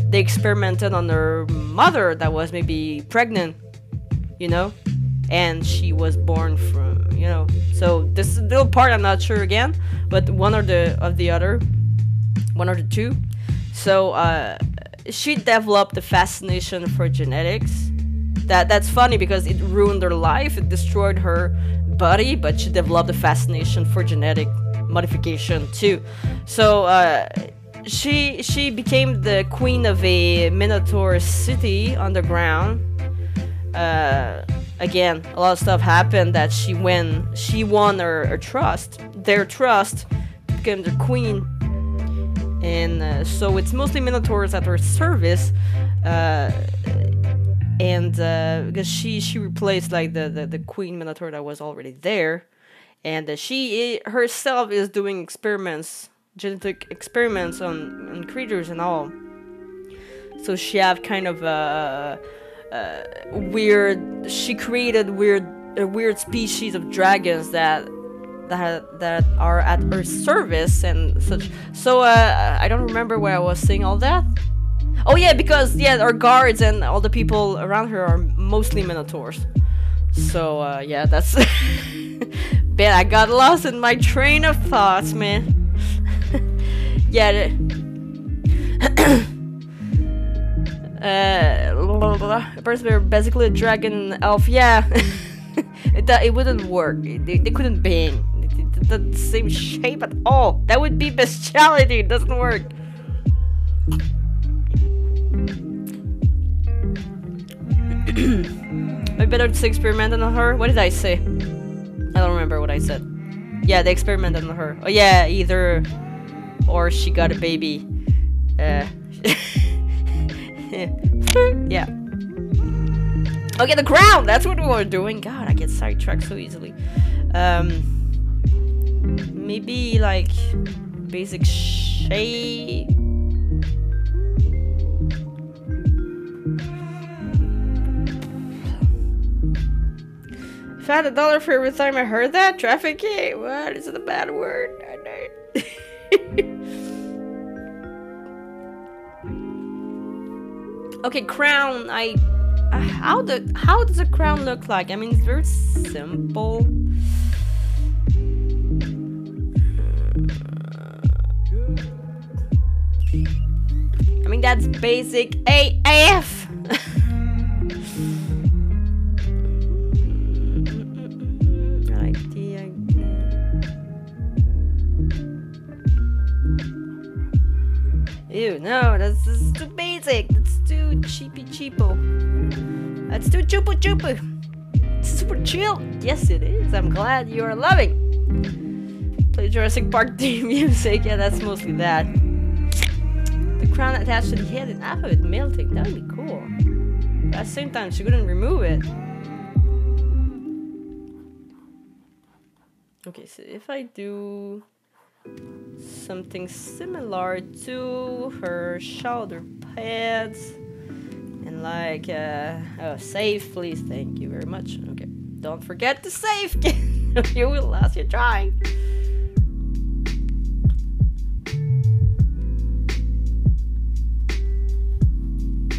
they experimented on her mother that was maybe pregnant, you know, and she was born from, you know. So this little part I'm not sure again, but one or the of the other, one or the two. So uh, she developed a fascination for genetics. That that's funny because it ruined her life, it destroyed her body, but she developed a fascination for genetic modification too. So. Uh, She she became the queen of a minotaur city underground. Uh, again, a lot of stuff happened that she win. She won her, her trust, their trust, became the queen, and uh, so it's mostly minotaurs at her service. Uh, and uh, because she she replaced like the, the the queen minotaur that was already there, and uh, she herself is doing experiments. Genetic experiments on, on creatures and all, so she have kind of a, a weird. She created weird, a weird species of dragons that that that are at her service and such. So uh, I don't remember where I was saying all that. Oh yeah, because yeah, our guards and all the people around her are mostly minotaurs. So uh, yeah, that's. Bet I got lost in my train of thoughts, man. Yeah. uh, blah, blah, blah. A person were basically a dragon elf. Yeah, it, it wouldn't work. They, they couldn't bang. The same shape at all. That would be bestiality. It doesn't work. I better to experiment on her. What did I say? I don't remember what I said. Yeah, they experimented on her. Oh yeah, either. Or she got a baby. Uh, yeah. Okay, the crown! That's what we were doing. God, I get sidetracked so easily. Um, maybe like basic shape. If Caught a dollar for every time I heard that? Trafficking? What? Is it a bad word? I know. Okay, crown. I... Uh, how the how does a crown look like? I mean, it's very simple. I mean, that's basic A F. Ew, no, that's, that's too basic. That's too cheapy cheapo. That's too chupu chupu. Super chill. Yes, it is. I'm glad you are loving. Play Jurassic Park theme music. Yeah, that's mostly that. The crown attached to the head and half of it melting. That would be cool. But at the same time, she couldn't remove it. Okay, so if I do something similar to her shoulder pads and like uh oh, save please, thank you very much. Okay, don't forget to save. You will last your trying.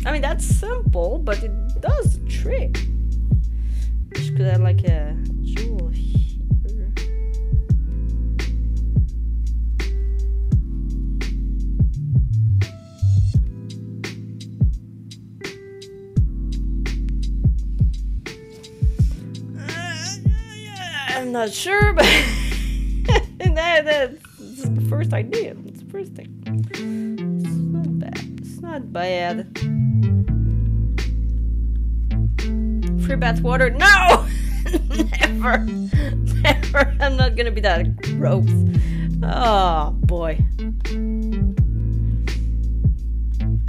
I mean, that's simple, but it does the trick. Just could add like a jewel here. I'm not sure, but that, that's the first idea. It's the first thing. It's not bad. It's not bad. Free bath water? No! Never. Never. I'm not gonna be that gross. Oh boy.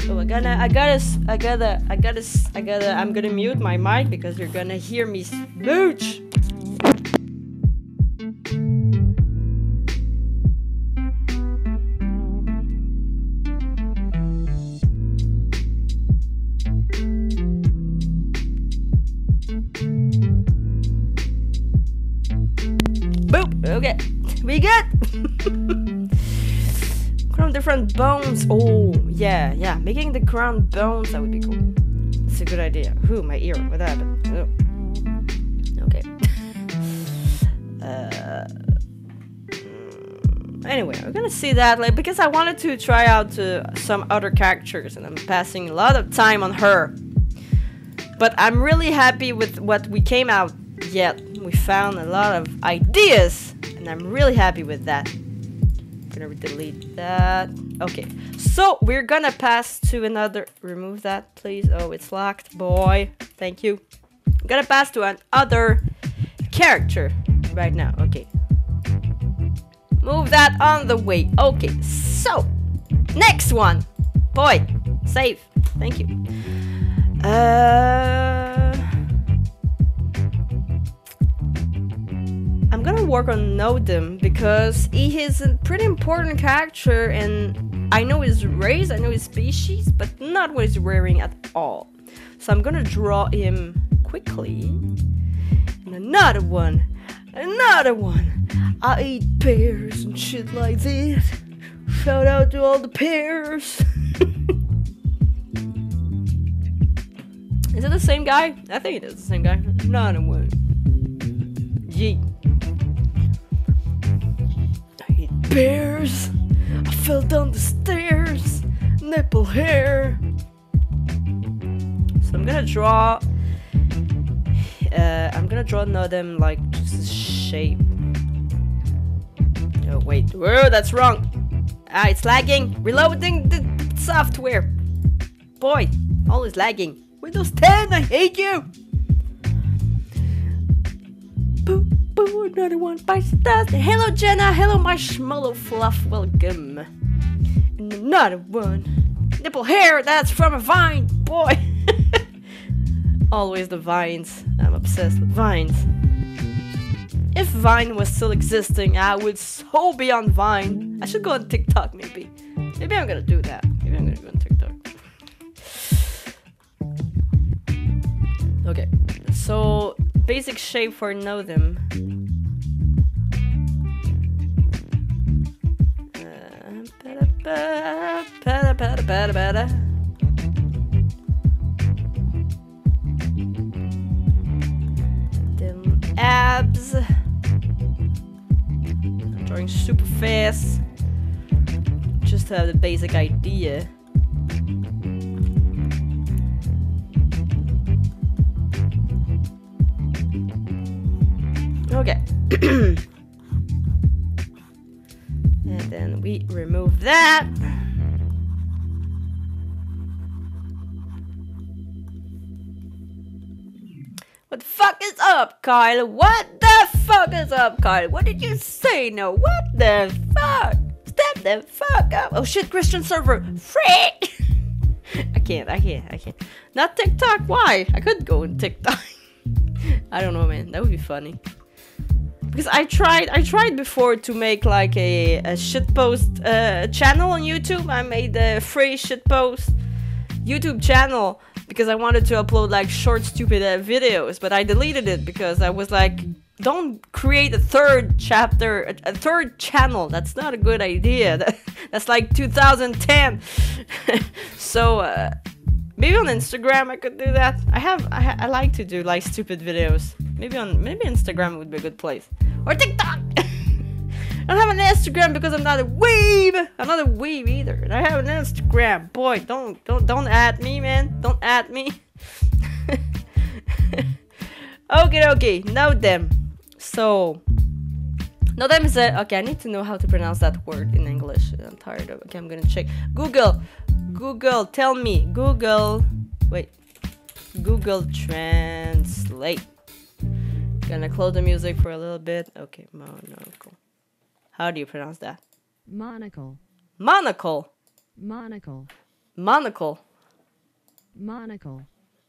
So I gotta, I gotta, I gotta, I gotta, I gotta. I'm gonna mute my mic because you're gonna hear me smooch. Okay, we good? Crown different bones. Oh, yeah, yeah. Making the crown bones, that would be cool. It's a good idea. Ooh, my ear. What happened? Oh. Okay. uh, anyway, we're gonna see that later because I wanted to try out uh, some other characters and I'm passing a lot of time on her. But I'm really happy with what we came out yet. We found a lot of ideas and I'm really happy with that. I'm gonna delete that. Okay, so we're gonna pass to another. Remove that, please. Oh, it's locked, boy. Thank you. I'm gonna pass to another character right now. Okay, move that on the way. Okay, so next one, boy. Save. Thank you. Uh. I'm gonna work on Notem because he is a pretty important character and I know his race, I know his species, but not what he's wearing at all. So I'm gonna draw him quickly. And another one, another one. I eat pears and shit like this. Shout out to all the pears. Is it the same guy? I think it is the same guy. Another one. Gee. Bears, I fell down the stairs, nipple hair. So I'm gonna draw, uh, I'm gonna draw Notem like just a shape. Oh wait, whoa, that's wrong. Ah, it's lagging, reloading the software. Boy, always lagging. Windows ten, I hate you. Boo. Boo, another one bites the dust. Hello, Jenna. Hello, my schmolo fluff. Welcome. And another one. Nipple hair. That's from a vine. Boy. Always the vines. I'm obsessed with vines. If Vine was still existing, I would so be on Vine. I should go on TikTok, maybe. Maybe I'm gonna do that. Maybe I'm gonna go on TikTok. Okay. So basic shape for Notem. Uh, bada, bada, bada, bada. Abs. I'm drawing super fast, just to have the basic idea. Okay. And then we remove that. What the fuck is up, Kyle? What the fuck is up, Kyle? What did you say? No, what the fuck? Step the fuck up. Oh shit, Christian server. Freak! I can't, I can't, I can't. Not TikTok, why? I could go on TikTok. I don't know, man. That would be funny. Because I tried, I tried before to make like a, a shitpost uh, channel on YouTube. I made a free shitpost YouTube channel. Because I wanted to upload like short stupid uh, videos, but I deleted it because I was like, don't create a third chapter, a, a third channel. That's not a good idea. That, that's like two thousand ten. So uh, maybe on Instagram I could do that. I have, I, ha I like to do like stupid videos. Maybe on, maybe Instagram would be a good place, or TikTok. I don't have an Instagram because I'm not a weeb. I'm not a weeb either. I have an Instagram. Boy, don't don't don't add me, man. Don't add me. Okay, okay. Notem. So, Notem is a. Okay, I need to know how to pronounce that word in English. I'm tired of. Okay, I'm gonna check. Google, Google, tell me. Google. Wait. Google Translate. Gonna close the music for a little bit. Okay, monocle. How do you pronounce that? Monocle. Monocle. Monocle. Monocle. Monocle.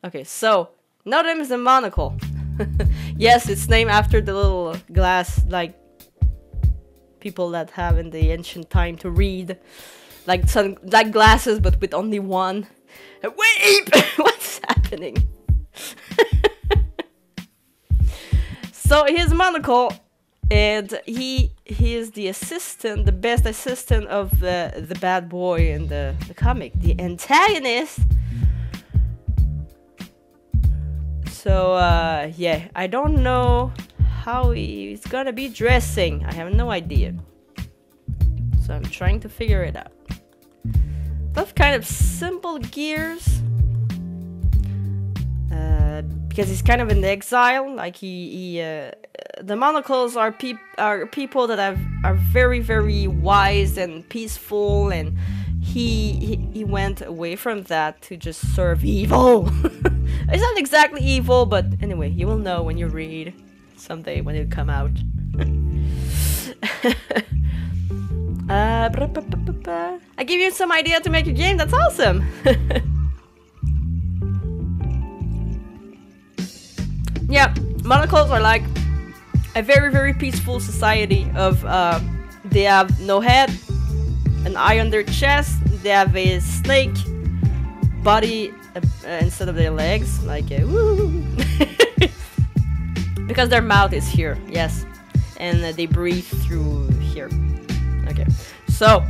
Okay, so Notem is a monocle. Yes, it's named after the little glass, like people that have in the ancient time to read, like sun, like glasses, but with only one. Wait, what's happening? So here's a monocle. And he he is the assistant, the best assistant of uh, the bad boy in the, the comic, the antagonist. So uh, yeah, I don't know how he's gonna be dressing. I have no idea. So I'm trying to figure it out. Both kind of simple gears. Uh, because he's kind of in exile, like he, he uh, the monocles are peop are people that have, are very very wise and peaceful, and he he, he went away from that to just serve evil. It's not exactly evil, but anyway, you will know when you read someday when it come out. uh, ba -ba -ba -ba -ba. I give you some idea to make your game. That's awesome. Yeah, monocles are like a very, very peaceful society of, uh, they have no head, an eye on their chest, they have a snake body uh, uh, instead of their legs, like a woo. Because their mouth is here, yes, and uh, they breathe through here. Okay, so,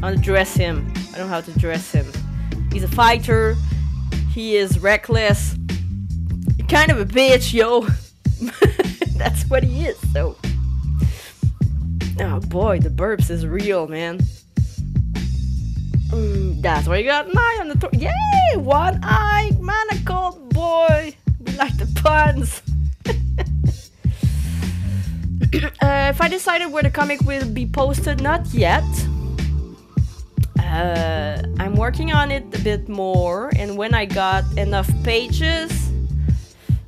I want to dress him. I don't know how to dress him. He's a fighter, he is reckless. Kind of a bitch, yo. That's what he is, so. Oh boy, the burps is real, man. Mm, that's why you got an eye on the th Yay! One eye, manacled boy. We like the puns. uh, if I decided where the comic will be posted, not yet. Uh, I'm working on it a bit more, and when I got enough pages.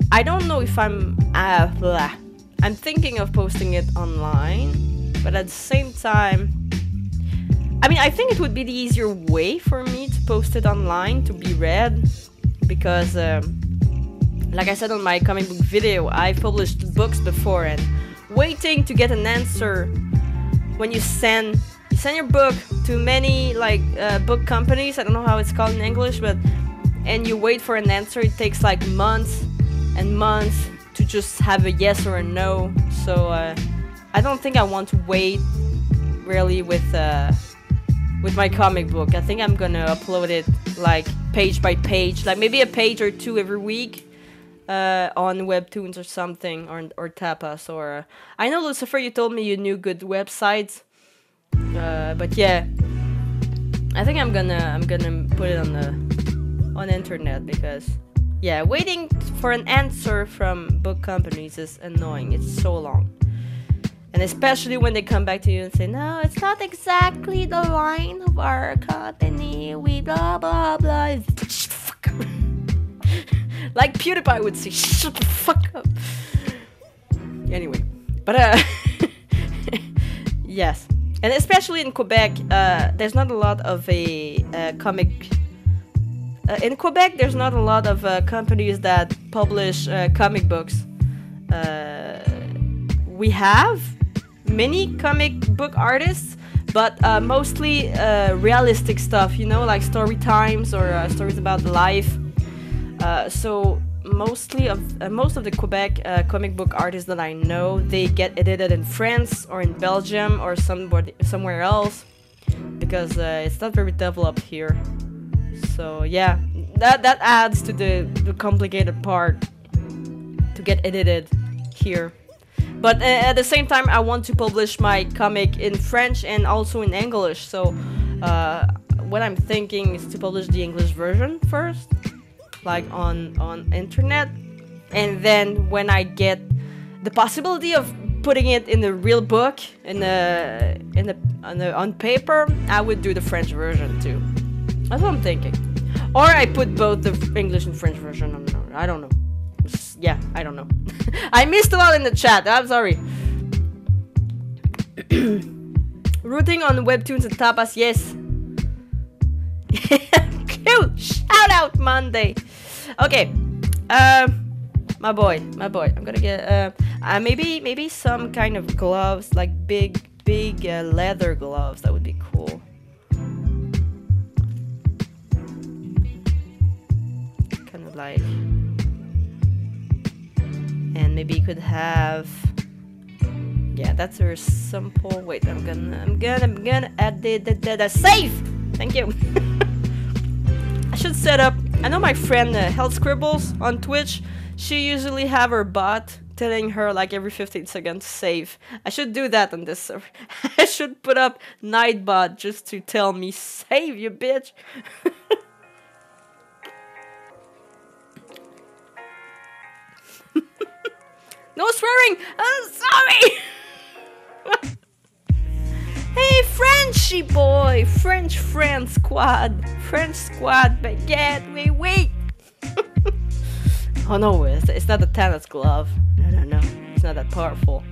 I don't know if I'm, uh, blah. I'm thinking of posting it online, but at the same time, I mean, I think it would be the easier way for me to post it online, to be read, because, um, like I said on my comic book video, I published books before, and waiting to get an answer when you send, you send your book to many, like, uh, book companies, I don't know how it's called in English, but, and you wait for an answer, it takes like months, and months to just have a yes or a no. So uh, I don't think I want to wait really with uh, with my comic book. I think I'm gonna upload it like page by page, like maybe a page or two every week. Uh, on webtoons or something, or or tapas, or uh, I know Lucifer, you told me you knew good websites, uh, but yeah, I think I'm gonna I'm gonna put it on the on the internet, because yeah, waiting for an answer from book companies is annoying. It's so long, and especially when they come back to you and say, no, it's not exactly the line of our company. We blah blah blah. Fuck. Like PewDiePie would say, shut the fuck up. Anyway, but uh, yes, and especially in Quebec, uh, there's not a lot of a uh, comic. Uh, in Quebec, there's not a lot of uh, companies that publish uh, comic books. Uh, we have many comic book artists, but uh, mostly uh, realistic stuff, you know, like story times or uh, stories about life. Uh, so mostly of uh, most of the Quebec uh, comic book artists that I know, they get edited in France or in Belgium or somebody somewhere else, because uh, it's not very developed here. So yeah, that that adds to the, the complicated part to get edited here. But uh, at the same time, I want to publish my comic in French and also in English. So uh, what I'm thinking is to publish the English version first, like on on internet, and then when I get the possibility of putting it in the real book, in the in the on, the, on paper, I would do the French version too. That's what I'm thinking. Or I put both the English and French version on. I don't know. Yeah, I don't know. I missed a lot in the chat. I'm sorry. Rooting on webtoons and tapas. Yes. Cute. Shout out Monday. Okay, uh, my boy, my boy. I'm gonna get uh, uh, maybe maybe some kind of gloves, like big big uh, leather gloves. That would be cool. Kind of like, and maybe you could have. Yeah, that's very simple. Wait, I'm gonna I'm gonna I'm gonna add the the the, the save. Thank you. Should set up. I know my friend uh, Hell Scribbles on Twitch. She usually have her bot telling her like every fifteen seconds save. I should do that on this server. I should put up Nightbot just to tell me save, you bitch. No swearing. I'm sorry. Hey, Frenchy boy! French friend squad! French squad baguette! Wait, wait! Oh no, it's, it's not a tennis glove. No, no, no. It's not that powerful.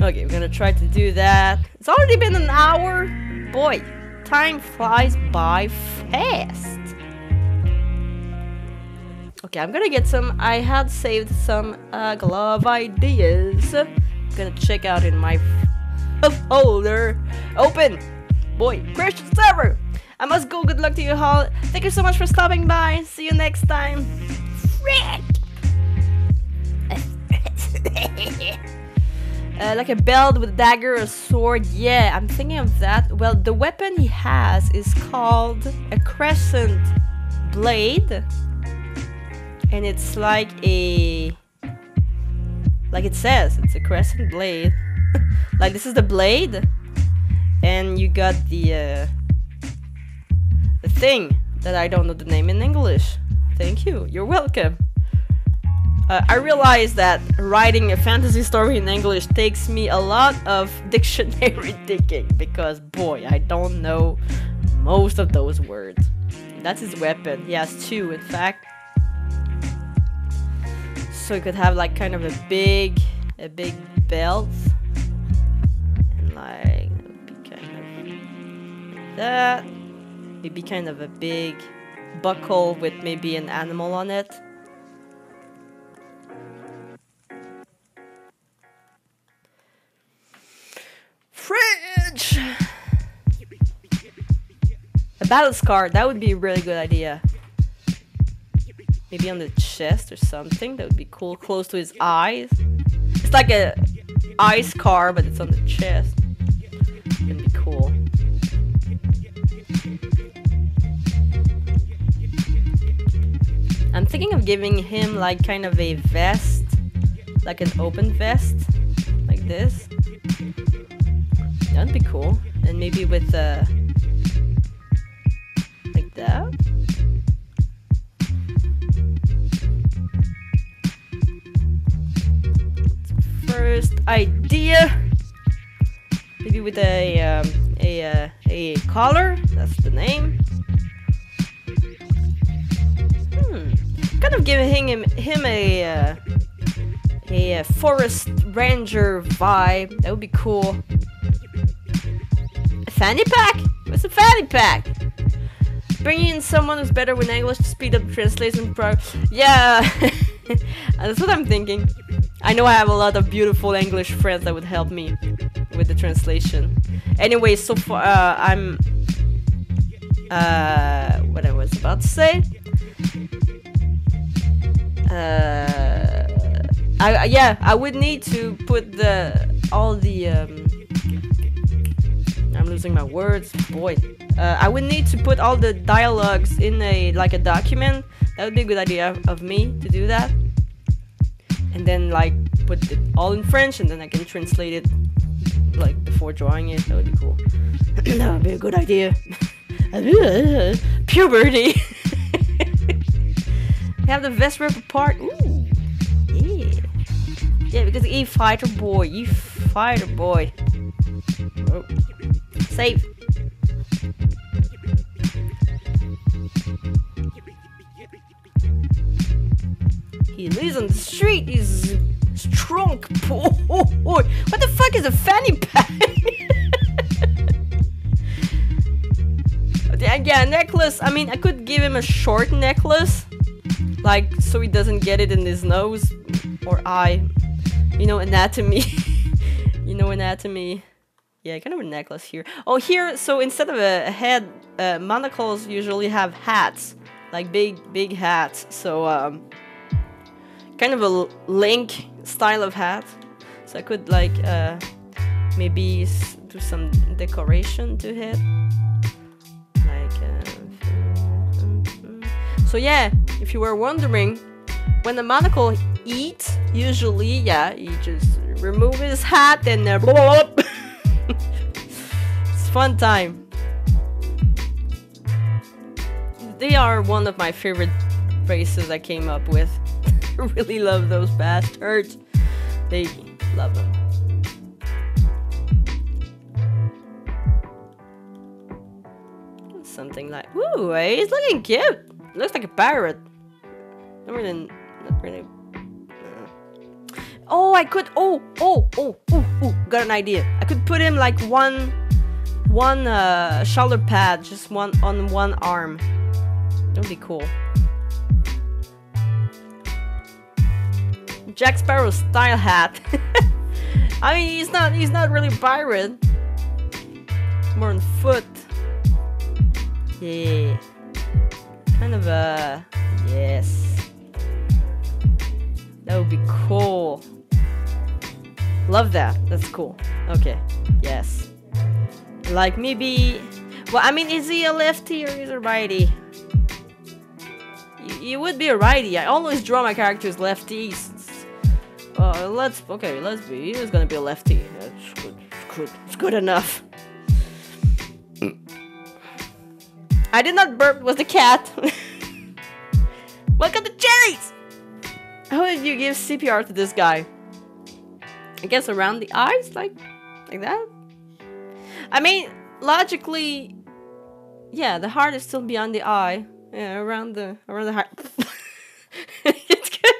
Okay, we're gonna try to do that. It's already been an hour! Boy, time flies by fast! Okay, I'm gonna get some. I had saved some uh, glove ideas. I'm gonna check out in my folder. Open! Boy, Christian server! I must go. Good luck to you all. Thank you so much for stopping by. See you next time. Frick! uh, like a belt with a dagger or a sword. Yeah, I'm thinking of that. Well, the weapon he has is called a crescent blade. And it's like a, like it says, it's a crescent blade. Like this is the blade, and you got the uh, the thing that I don't know the name in English. Thank you. You're welcome. Uh, I realize that writing a fantasy story in English takes me a lot of dictionary digging, because boy, I don't know most of those words. That's his weapon. He has two, in fact. So you could have like kind of a big, a big belt, and like it would be kind of like that. Maybe kind of a big buckle with maybe an animal on it. Fridge. A battle scar, that would be a really good idea. Maybe on the chest or something, that would be cool. Close to his eyes. It's like a eye scar, but it's on the chest. That'd be cool. I'm thinking of giving him like kind of a vest, like an open vest, like this. That'd be cool. And maybe with uh, like that. First idea. Maybe with a um, a uh, a collar. That's the name. Kind of giving him him a uh, a forest ranger vibe. That would be cool. A fanny pack? What's a fanny pack? Bringing in someone who's better with English to speed up the translation pro. Yeah, that's what I'm thinking. I know I have a lot of beautiful English friends that would help me with the translation. Anyway, so far uh, I'm uh what I was about to say. Uh, I, yeah, I would need to put the all the. Um, I'm losing my words, boy. Uh, I would need to put all the dialogues in a like a document. That would be a good idea of me to do that, and then like put it all in French, and then I can translate it like before drawing it. That would be cool. That would be a good idea. Puberty. Have the vest rip apart. Ooh, yeah, yeah, because you fighter boy, you fighter boy. Oh. Save. He lives on the street. He's strong boy. What the fuck is a fanny pack? Yeah, a necklace. I mean, I could give him a short necklace. Like, so he doesn't get it in his nose or eye. You know, anatomy. You know, anatomy. Yeah, kind of a necklace here. Oh, here, so instead of a head, uh, monocles usually have hats. Like, big, big hats. So, um, kind of a Link style of hat. So I could, like, uh, maybe s do some decoration to it. Like, uh, so yeah. If you were wondering, when the monocle eats, usually, yeah, you just remove his hat and uh, blah, blah. It's fun time. They are one of my favorite races I came up with. I really love those bastards. They love them. Something like, ooh, he's looking cute. Looks like a parrot. Not really, not really. Uh. Oh, I could. Oh, oh, oh, oh, oh. Got an idea. I could put him like one, one uh, shoulder pad, just one on one arm. That'd be cool. Jack Sparrow style hat. I mean, he's not. He's not really a pirate. More on foot. Yeah. Kind of a. Yes, that would be cool. Love that. That's cool. Okay. Yes. Like maybe. Well, I mean, is he a lefty or is he a righty? He would be a righty. I always draw my characters lefties. Uh, let's. Okay. Let's be. He's gonna be a lefty. That's good. It's good. It's good enough. I did not burp. It was the cat. Welcome to Jellies! How would you give C P R to this guy? I guess around the eyes? Like, like that? I mean, logically... Yeah, the heart is still beyond the eye. Yeah, around the... Around the heart. It's good.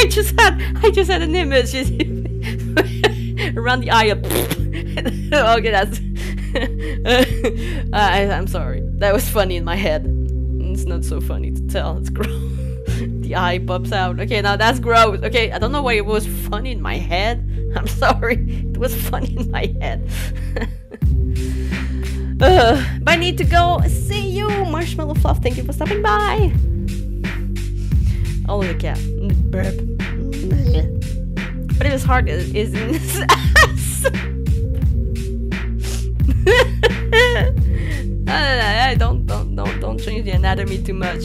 I just had... I just had an image. Around the eye. Okay, that's... uh, I, I'm sorry. That was funny in my head. It's not so funny to tell. It's gross. The eye pops out. Okay, now that's gross. Okay, I don't know why it was funny in my head. I'm sorry. It was funny in my head. Ugh, but I need to go. See you, Marshmallow Fluff. Thank you for stopping by. Only the cat. Burp. But his heart is, is in his ass. I don't, don't, don't, don't change the anatomy too much.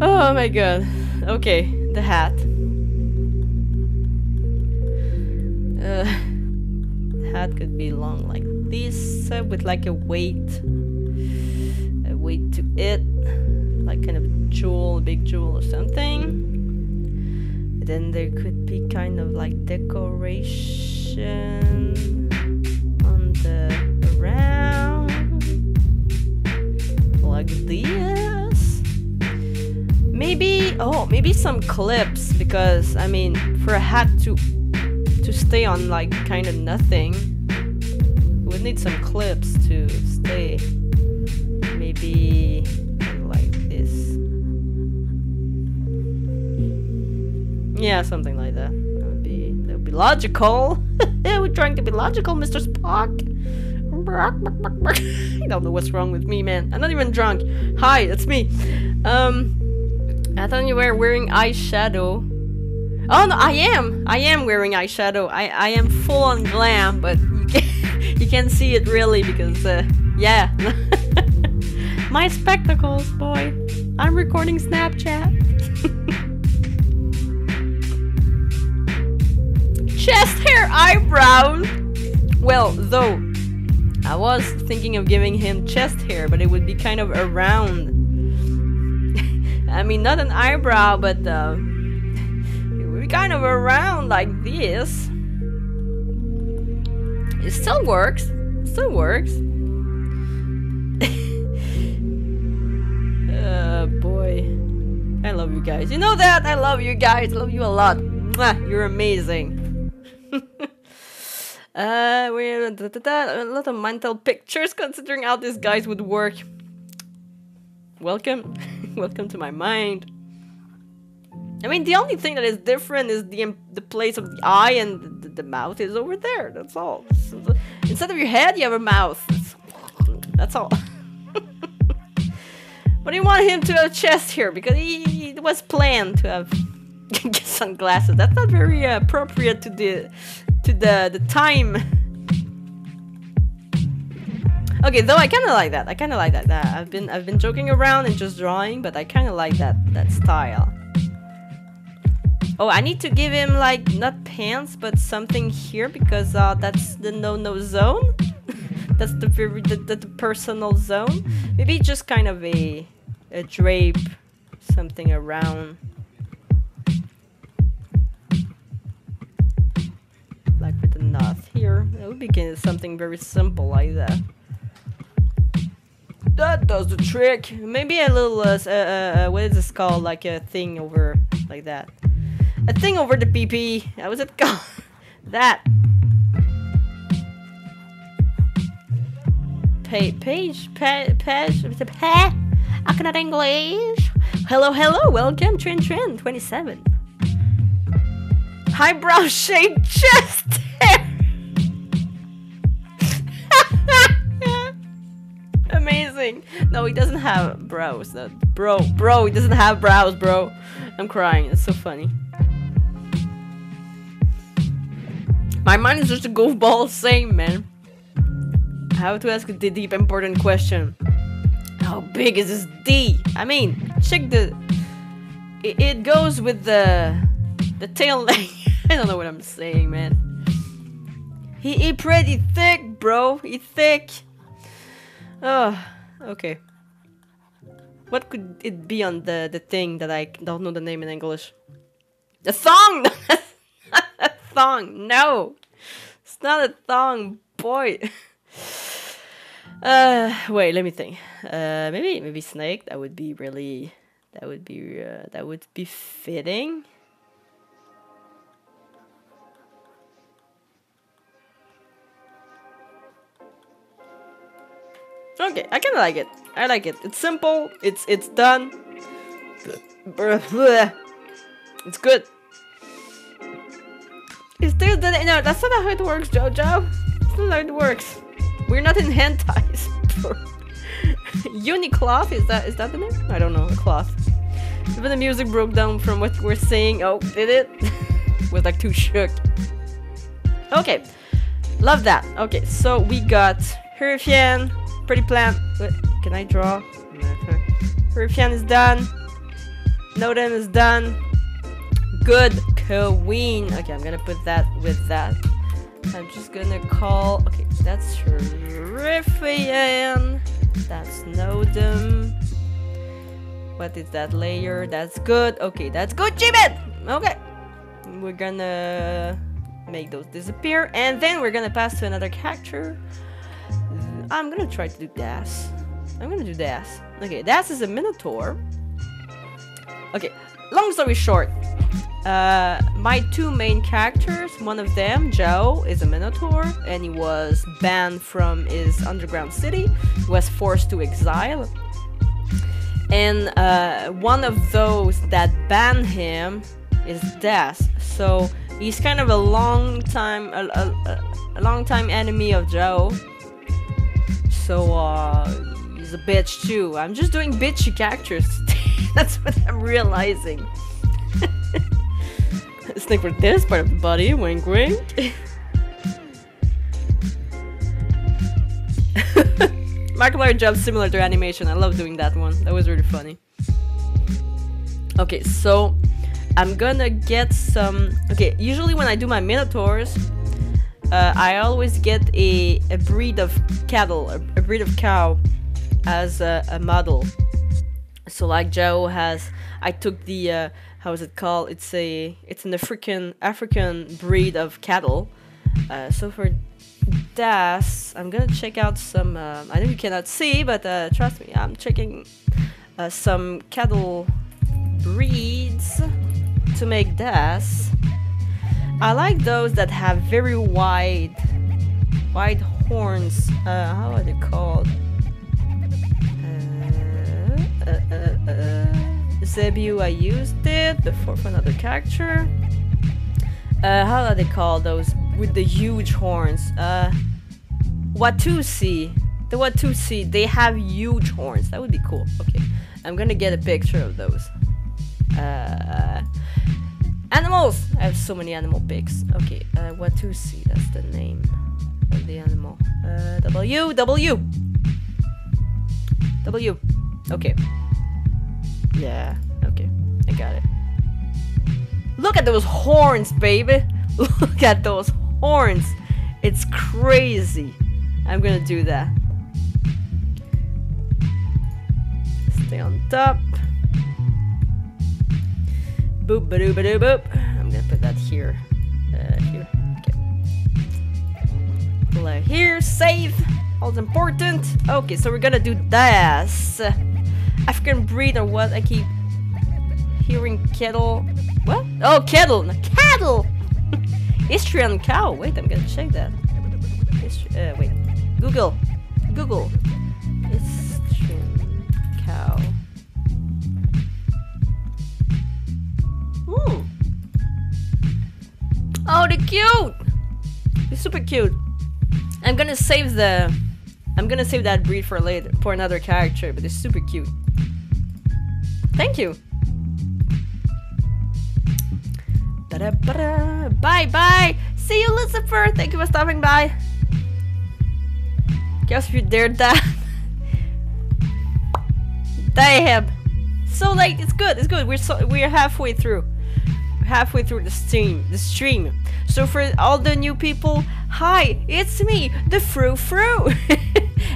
Oh my god. Okay, the hat. Uh, the hat could be long like this, uh, with like a weight, a weight to it, like kind of a jewel, a big jewel or something. But then there could be kind of like decoration on the around, like this. Maybe, oh, maybe some clips, because I mean, for a hat to to stay on like kind of nothing, we need some clips to stay. Maybe like this. Yeah, something like that. That would be, that would be logical. Yeah, we're trying to be logical, Mister Spock. I don't know what's wrong with me, man. I'm not even drunk. Hi, that's me. Um, I thought you were wearing eyeshadow. Oh no, I am! I am wearing eyeshadow. I, I am full on glam, but you can't, you can't see it really because, uh, yeah. My spectacles, boy. I'm recording Snapchat. Chest hair, eyebrows! Well, though, I was thinking of giving him chest hair, but it would be kind of around. I mean, not an eyebrow, but, uh, kind of around like this. It still works. Still works. uh, boy. I love you guys. You know that? I love you guys. I love you a lot. Mwah, you're amazing. uh, we're, da, da, da, a lot of mental pictures considering how these guys would work. Welcome. Welcome to my mind. I mean, the only thing that is different is the the place of the eye, and the, the mouth is over there. That's all. So the, instead of your head, you have a mouth. That's all. But I want him to have a chest here because he, he was planned to have sunglasses. That's not very uh, appropriate to the to the the time. Okay, though I kind of like that. I kind of like that. that. I've been I've been joking around and just drawing, but I kind of like that that style. Oh, I need to give him like not pants but something here because uh, that's the no-no zone. That's the very the, the, the personal zone. Maybe just kind of a a drape, something around, like with a knot here. It would be kind of something very simple like that. That does the trick. Maybe a little uh, uh, uh what is this called? Like a thing over like that. A thing over the P P. How was it called? That. Page, page, page, page. I cannot English. Hello, hello. Welcome, Trin Trin twenty-seven. Highbrow shaped chest hair. Amazing. No, he doesn't have brows. No, bro, bro, he doesn't have brows, bro. I'm crying. It's so funny. My mind is just a goofball, same man. How to ask the deep important question. How big is this D? I mean, check the... It, it goes with the... The tail leg. I don't know what I'm saying, man. He, he pretty thick, bro. He thick. Oh, okay. What could it be on the, the thing that I don't know the name in English? The thong! Thong. No, it's not a thong, boy. uh, wait, let me think. Uh, maybe, maybe snake. That would be really. That would be. Uh, that would be fitting. Okay, I kind of like it. I like it. It's simple. It's it's done. It's good. It's still the no. That's not how it works, Jojo. That's not how it works. We're not in hentais. Unicloth? Is that is that the name? I don't know. Cloth. Even the music broke down from what we're saying. Oh, did it? Was like too shook. Okay. Love that. Okay, so we got Horathian. Pretty plant. What? Can I draw? Horathian is done. Notem is done. Good queen. Okay, I'm gonna put that with that. I'm just gonna call. Okay, that's Horathian. That's Notem. What is that layer? That's good. Okay, that's good, G-Man. Okay, we're gonna make those disappear, and then we're gonna pass to another character. I'm gonna try to do Das. I'm gonna do Das. Okay, Das is a Minotaur. Okay, long story short, uh, my two main characters, one of them, Jao, is a Minotaur, and he was banned from his underground city. He was forced to exile. And uh, one of those that banned him is Das. So he's kind of a long time, a, a, a long time enemy of Jao. So uh, he's a bitch too. I'm just doing bitchy characters today. That's what I'm realizing. Stick with this part of the body, wink wink. Markiplier job similar to animation. I love doing that one. That was really funny. Okay, so I'm gonna get some. Okay, usually when I do my Minotaurs, uh, I always get a, a breed of cattle, a, a breed of cow as a, a model. So like Jao has, I took the uh, how is it called? It's a it's an African African breed of cattle. Uh, so for Das, I'm gonna check out some. Uh, I know you cannot see, but uh, trust me, I'm checking uh, some cattle breeds to make Das. I like those that have very wide, wide horns. Uh, how are they called? Uh, uh, uh, uh. Zebu, I used it before for another character. Uh, how are they called? Those with the huge horns. Uh, Watusi. The Watusi, they have huge horns. That would be cool. Okay, I'm gonna get a picture of those. Uh, animals! I have so many animal pics. Okay, uh, Watusi, that's the name of the animal. Uh, W, W! W. Okay. Yeah, okay, I got it. Look at those horns, baby! Look at those horns! It's crazy! I'm gonna do that. Stay on top. Boop, ba doo ba doo boop. I'm gonna put that here. Uh, here. Okay. Well, uh, here, save! All's important! Okay, so we're gonna do Das. African breed or what? I keep hearing kettle. What? Oh, kettle! No, cattle! Istrian cow. Wait, I'm gonna check that. Istri uh, wait. Google. Google. Istrian cow. Ooh. Oh, they're cute! They're super cute. I'm gonna save the... I'm gonna save that breed for later, for another character, but they're super cute. Thank you! Bye bye! See you, Lucifer! Thank you for stopping by! Guess if you dared that. Damn! So like, it's good, it's good. We're so we're halfway through. Halfway through the stream, the stream. So for all the new people, hi, it's me, the Frou Frou.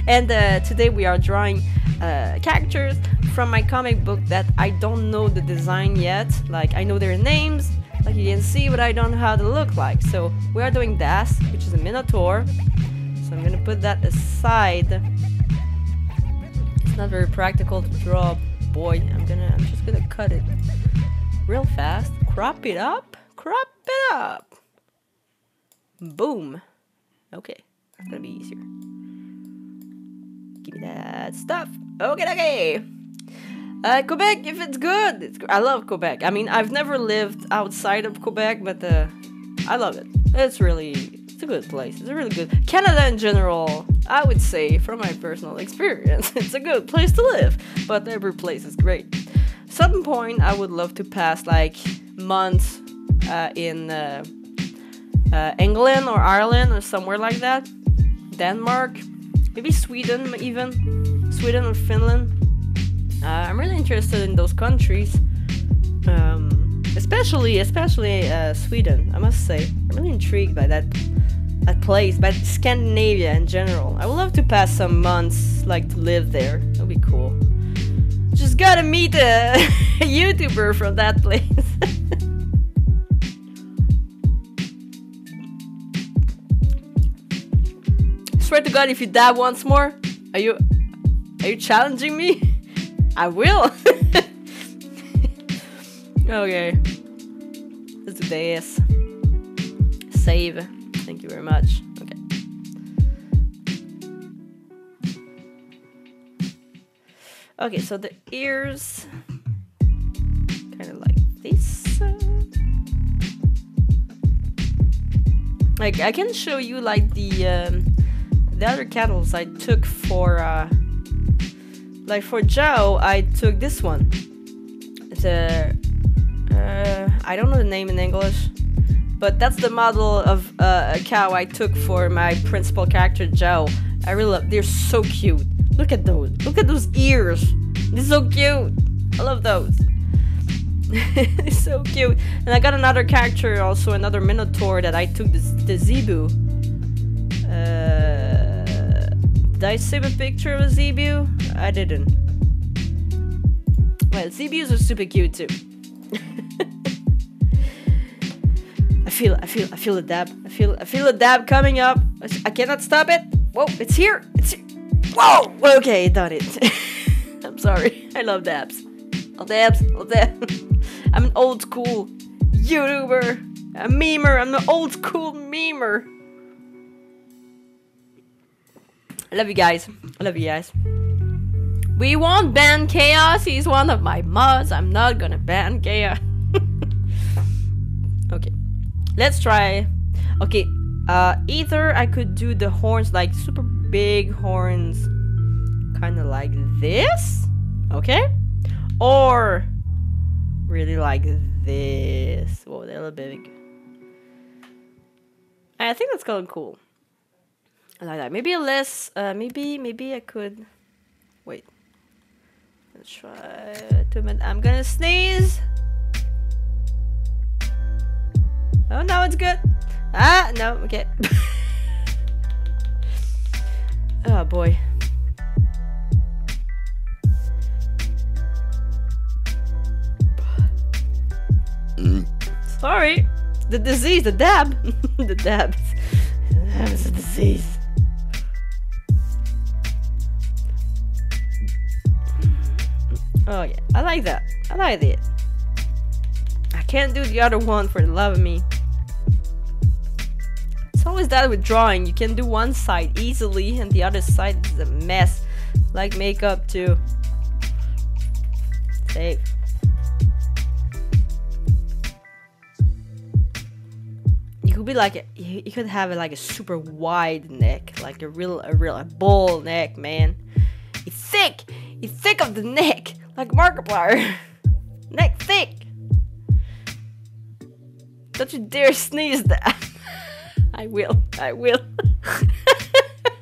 And uh, today we are drawing uh, characters from my comic book that I don't know the design yet. Like I know their names, like you can see, but I don't know how they look like. So we are doing Das, which is a Minotaur. So I'm gonna put that aside. It's not very practical to draw, boy. I'm gonna, I'm just gonna cut it real fast. Crop it up, crop it up. Boom. Okay, that's gonna be easier. Give me that stuff. Okay, okay. Uh, Quebec, if it's good, it's, I love Quebec. I mean, I've never lived outside of Quebec, but uh, I love it. It's really, it's a good place. It's really good. Canada in general, I would say, from my personal experience, it's a good place to live, but every place is great. Some point I would love to pass like months uh, in uh, uh, England or Ireland or somewhere like that. Denmark, maybe Sweden even, Sweden or Finland. Uh, I'm really interested in those countries, um, especially especially uh, Sweden, I must say. I'm really intrigued by that, that place, by Scandinavia in general. I would love to pass some months, like, to live there. That would be cool. Just gotta meet a, a YouTuber from that place. Swear to God, if you dab once more, are you, are you challenging me? I will. Okay. Let's do this. Save. Thank you very much. Okay. Okay, so the ears kind of like this. Like I can show you like the um, the other candles I took for uh like for Jao, I took this one. The uh, I don't know the name in English, but that's the model of uh, a cow I took for my principal character Jao. I really love. They're so cute. Look at those. Look at those ears. They're so cute. I love those. They're so cute. And I got another character, also another Minotaur that I took, this the Zebu. Uh, Did I save a picture of a Zebu? I didn't. Well, Zebus are super cute too. I feel, I feel, I feel a dab. I feel, I feel a dab coming up. I cannot stop it. Whoa, it's here. It's here. Whoa. Okay, done it. I'm sorry. I love dabs. All dabs. All dabs. I'm an old school YouTuber. A memer. I'm an old school memer. I love you guys. I love you guys. We won't ban Chaos. He's one of my mods. I'm not gonna ban Chaos. Okay. Let's try. Okay. Uh, either I could do the horns, like super big horns. Kind of like this. Okay. Or really like this. Whoa, they're a little big. I think that's kind of cool. Like that. Maybe less. Uh, maybe, maybe I could. Wait. Let's try. Two minutes. I'm gonna sneeze. Oh no, it's good. Ah no. Okay. Oh boy. Sorry. The disease. The dab. The dab. The dab is a disease. Oh yeah, I like that. I like it. I can't do the other one for the love of me. It's always that with drawing. You can do one side easily and the other side is a mess. Like makeup too. Save. You could be like a, you could have like a super wide neck, like a real a real a bull neck, man. It's thick. It's thick of the neck. Like Markiplier. Neck thick. Don't you dare sneeze that. I will. I will.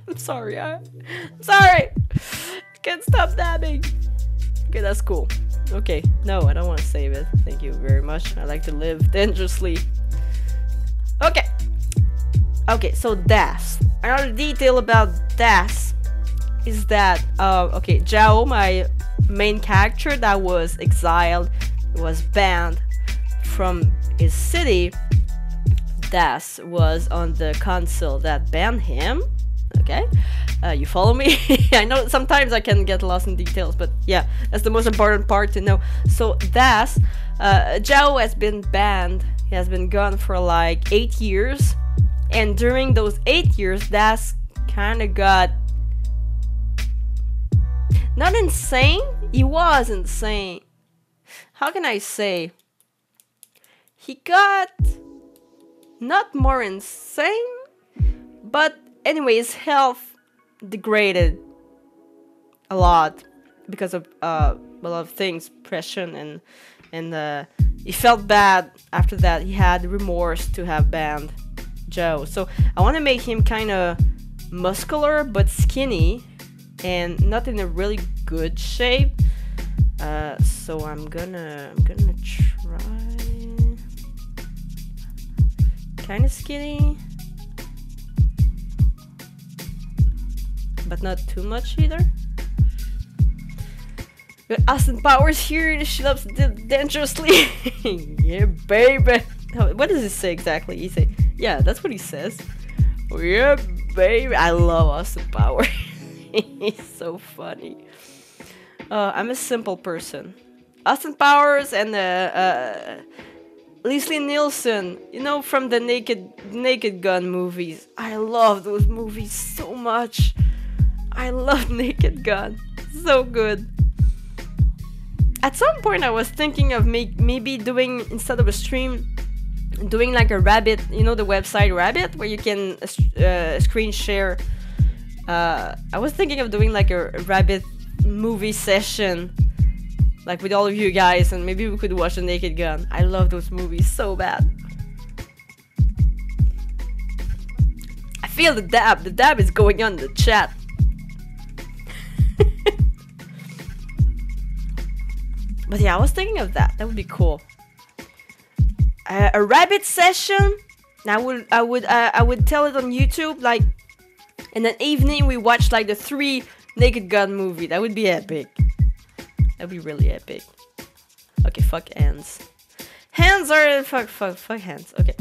I'm sorry. I, I'm sorry. I can't stop dabbing. Okay, that's cool. Okay. No, I don't want to save it. Thank you very much. I like to live dangerously. Okay. Okay, so Das. Another detail about Das is that, uh, okay, Jao, my main character that was exiled, was banned from his city. Das was on the council that banned him. Okay, uh, you follow me? I know sometimes I can get lost in details, but yeah, that's the most important part to know. So Das, uh, Jao has been banned. He has been gone for like eight years, and during those eight years, Das kind of got not insane. He was insane. How can I say? He got not more insane, but anyway, his health degraded a lot because of uh, a lot of things, oppression, and and uh, he felt bad after that. He had remorse to have banned Jao. So I want to make him kind of muscular but skinny and not in a really good shape. Uh, so I'm gonna I'm gonna try kind of skinny, but not too much either. But Austin Powers here, she loves dangerously. Yeah, baby. What does he say exactly? He say, yeah, that's what he says. Oh, yeah, baby. I love Austin Powers. He's so funny. Uh, I'm a simple person. Austin Powers and uh, uh, Leslie Nielsen, you know, from the Naked Naked Gun movies. I love those movies so much. I love Naked Gun. So good. At some point I was thinking of make, maybe doing, instead of a stream, doing like a Rabbit, you know, the website Rabbit, where you can uh, screen share. Uh, I was thinking of doing like a Rabbit movie session, like with all of you guys, and maybe we could watch The Naked Gun. I love those movies so bad. I feel the dab. The dab is going on in the chat. But yeah, I was thinking of that. That would be cool. Uh, a rabbit session. I would, I would, uh, I would tell it on YouTube. Like, in an evening, we watch like the three Naked Gun movie. That would be epic. That would be really epic. Okay, fuck hands. Hands are fuck, fuck, fuck hands. Okay.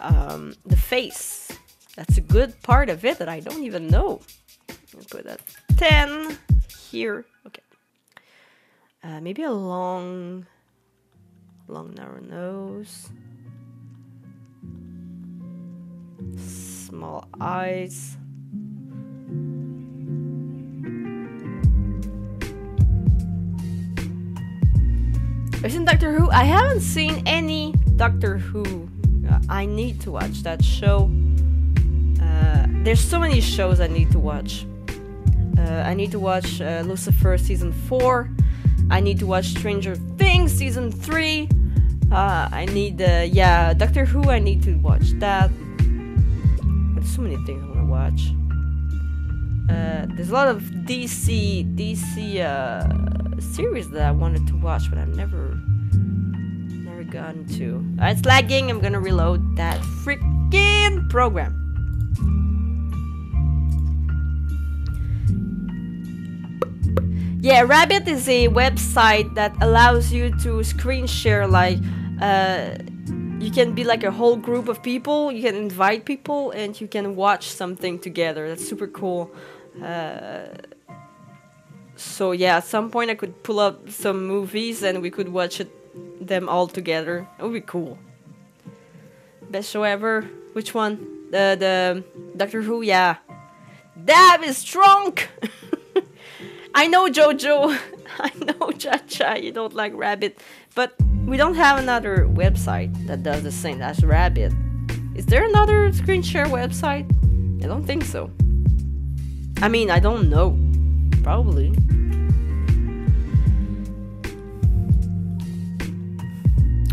Um, the face. That's a good part of it that I don't even know. I'll put that ten here. Okay. Uh, maybe a long, long narrow nose, small eyes, is in Doctor Who. I haven't seen any Doctor Who. uh, I need to watch that show. Uh, there's so many shows I need to watch. uh, I need to watch uh, Lucifer season four. I need to watch Stranger Things season three. Uh, I need, uh, yeah, Doctor Who, I need to watch that. There's so many things I want to watch. Uh, there's a lot of D C, D C uh, series that I wanted to watch, but I've never, never gotten to. Uh, it's lagging, I'm gonna reload that freaking program. Yeah, Rabbit is a website that allows you to screen share, like, uh, you can be like a whole group of people, you can invite people, and you can watch something together. That's super cool. Uh, so yeah, at some point I could pull up some movies and we could watch it, them all together. It would be cool. Best show ever. Which one? The, the Doctor Who, yeah. Dab is drunk! I know, Jojo, I know, Cha-Cha, you don't like Rabbit, but we don't have another website that does the same as Rabbit. Is there another screen share website? I don't think so. I mean, I don't know. Probably.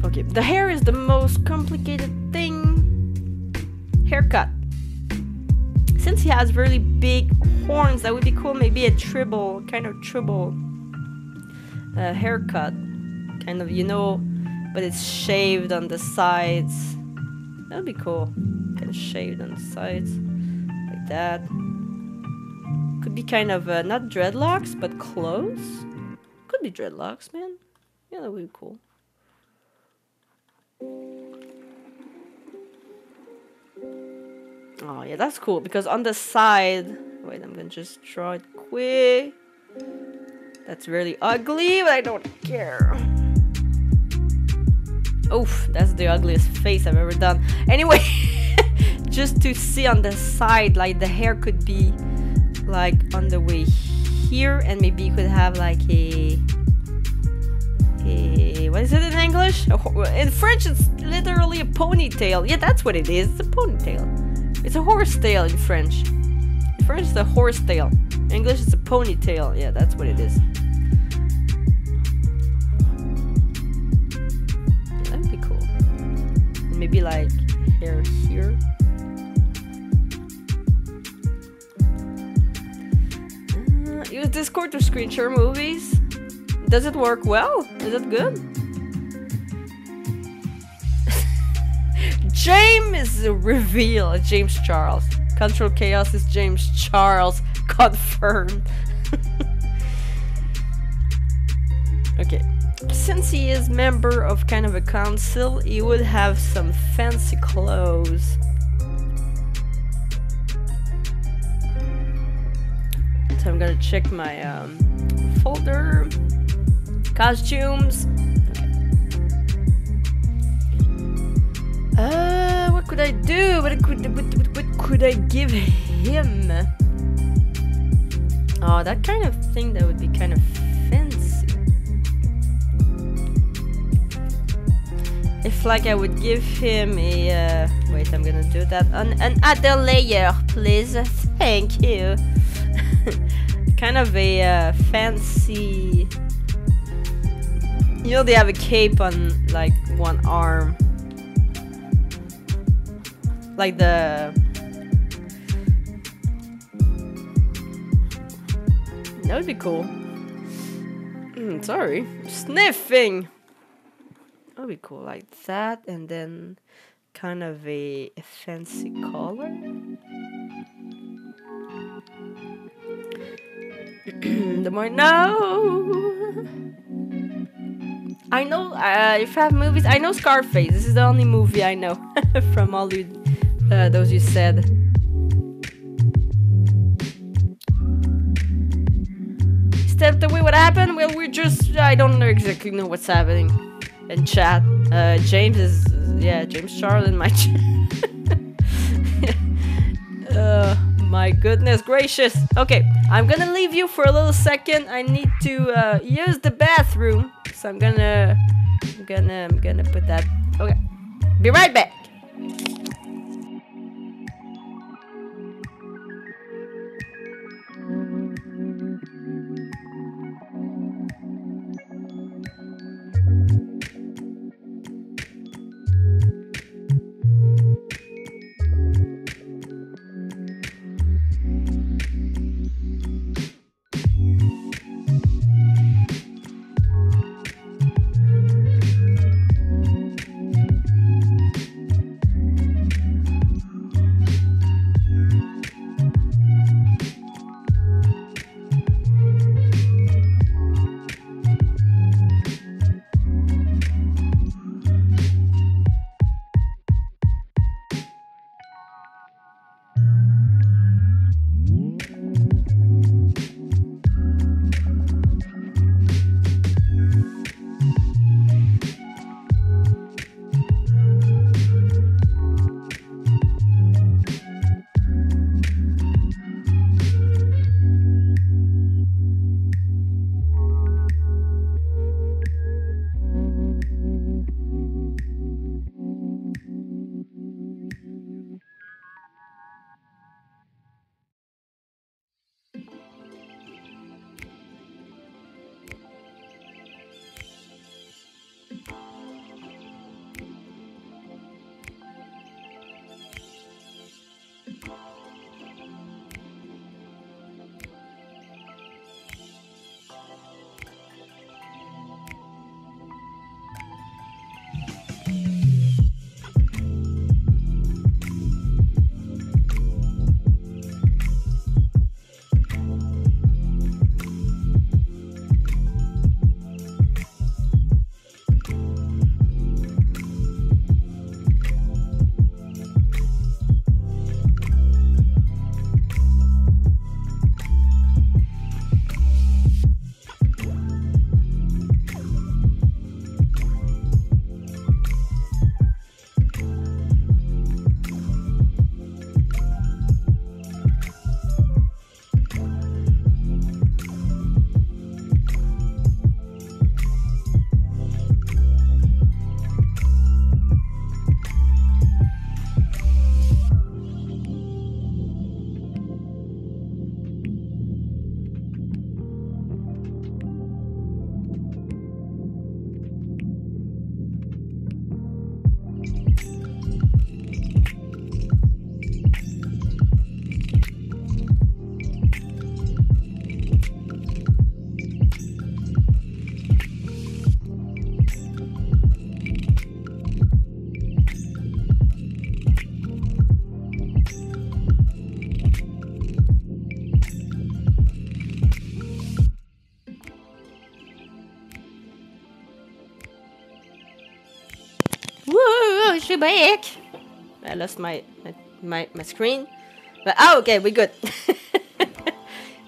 Okay, the hair is the most complicated thing. Haircut. Since he has really big horns, that would be cool. Maybe a tribal, kind of tribal uh, haircut, kind of, you know, but it's shaved on the sides. That would be cool. Kind of shaved on the sides, like that. Could be kind of uh, not dreadlocks, but close. Could be dreadlocks, man. Yeah, that would be cool. Oh yeah, that's cool, because on the side, wait, I'm gonna just draw it quick. That's really ugly, but I don't care. Oof, that's the ugliest face I've ever done. Anyway, just to see on the side, like the hair could be like on the way here, and maybe you could have like a, a what is it in English? In French, it's literally a ponytail. Yeah, that's what it is. It's a ponytail. It's a horse tail in French. In French it's a horse tail. In English it's a ponytail. Yeah, that's what it is. Yeah, that'd be cool. Maybe like hair here. Uh, use Discord to screen share movies. Does it work well? Is it good? James reveal. James Charles. Control Chaos is James Charles. Confirmed. Okay. Since he is member of kind of a council, he would have some fancy clothes. So I'm gonna check my um, folder. Costumes. Uh, what could I do? What could, what, what, what could I give him? Oh, that kind of thing that would be kind of fancy. If like I would give him a... Uh, wait, I'm gonna do that on an other layer, please. Thank you. Kind of a uh, fancy... You know they have a cape on like one arm. Like the... That would be cool. Mm, sorry. Sniffing! That would be cool. Like that, and then kind of a, a fancy collar. The more... No! I know... Uh, if I have movies... I know Scarface. This is the only movie I know from all you... Uh, those you said. Stepped away, what happened? Well, we're just... I don't know exactly know what's happening. In chat. Uh, James is... Yeah, James Charles in my chat. uh, my goodness gracious. Okay, I'm gonna leave you for a little second. I need to uh, use the bathroom. So I'm gonna... I'm gonna... I'm gonna put that... Okay. Be right back. je suis back. I lost my my, my, my screen. But, oh, okay, we're good.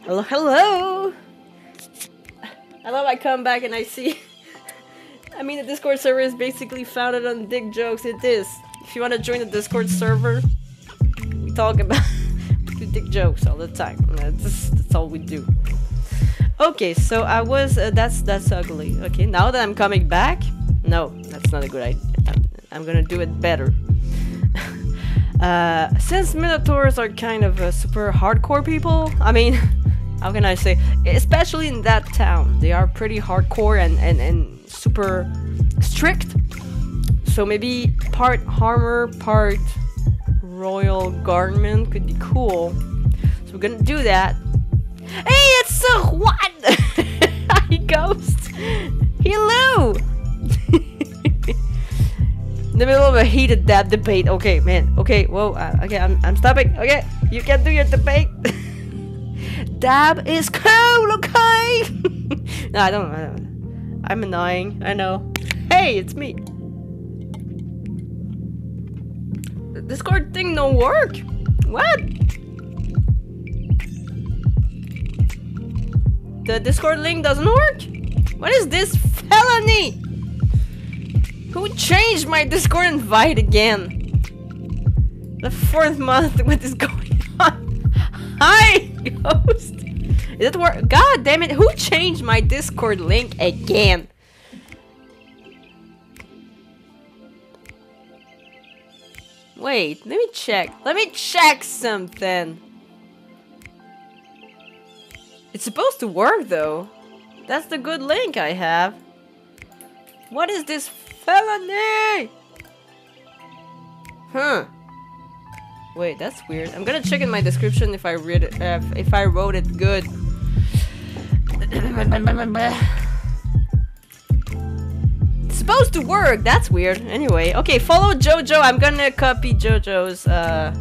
Hello, hello. I love I come back and I see. I mean, the Discord server is basically founded on dick jokes. It is. If you want to join the Discord server, we talk about dick jokes all the time. That's, that's all we do. Okay, so I was. Uh, that's that's ugly. Okay, now that I'm coming back, no, that's not a good idea. I'm, I'm gonna do it better. Uh, since Minotaurs are kind of uh, super hardcore people, I mean, how can I say? Especially in that town, they are pretty hardcore and and and super strict. So maybe part armor, part royal garment could be cool. So we're gonna do that. Hey, it's so what? Hi, Ghost. Hello. In the middle of a heated dab debate. Okay, man. Okay, whoa. Uh, okay, I'm I'm stopping. Okay, you can do your debate. Dab is cool. Okay. No, I don't, I don't. I'm annoying. I know. Hey, it's me. The Discord thing don't work. What? The Discord link doesn't work? What is this felony? Who changed my Discord invite again? The fourth month, what is going on? Hi, Ghost! Is it work? God damn it, who changed my Discord link again? Wait, let me check. Let me check something. It's supposed to work though. That's the good link I have. What is this felony? Huh. Wait, that's weird. I'm gonna check in my description if I read it, uh, if I wrote it good. It's supposed to work. That's weird. Anyway, okay, follow JoJo. I'm gonna copy JoJo's uh,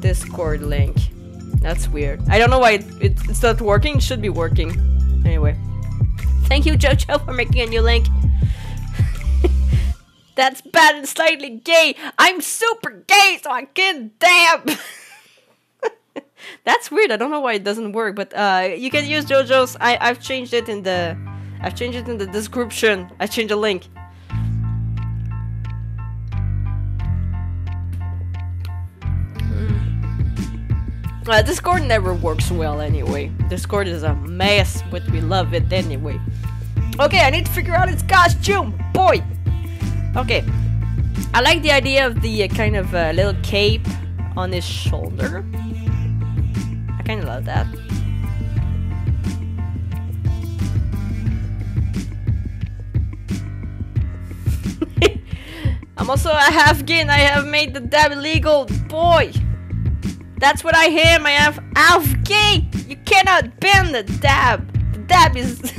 Discord link. That's weird. I don't know why it, it, it's not working. It should be working. Anyway. Thank you, JoJo, for making a new link. That's bad and slightly gay. I'm super gay, so I can't damn. That's weird. I don't know why it doesn't work, but uh, you can use JoJo's. I, I've changed it in the... I've changed it in the description. I changed the link. Uh, Discord never works well anyway. Discord is a mess, but we love it anyway. Okay, I need to figure out its costume! Boy! Okay. I like the idea of the uh, kind of uh, little cape on his shoulder. I kind of love that. I'm also a half-gin. I have made the dab illegal. Boy! That's what I am. I have Alf-gay. You cannot ban the dab. The dab is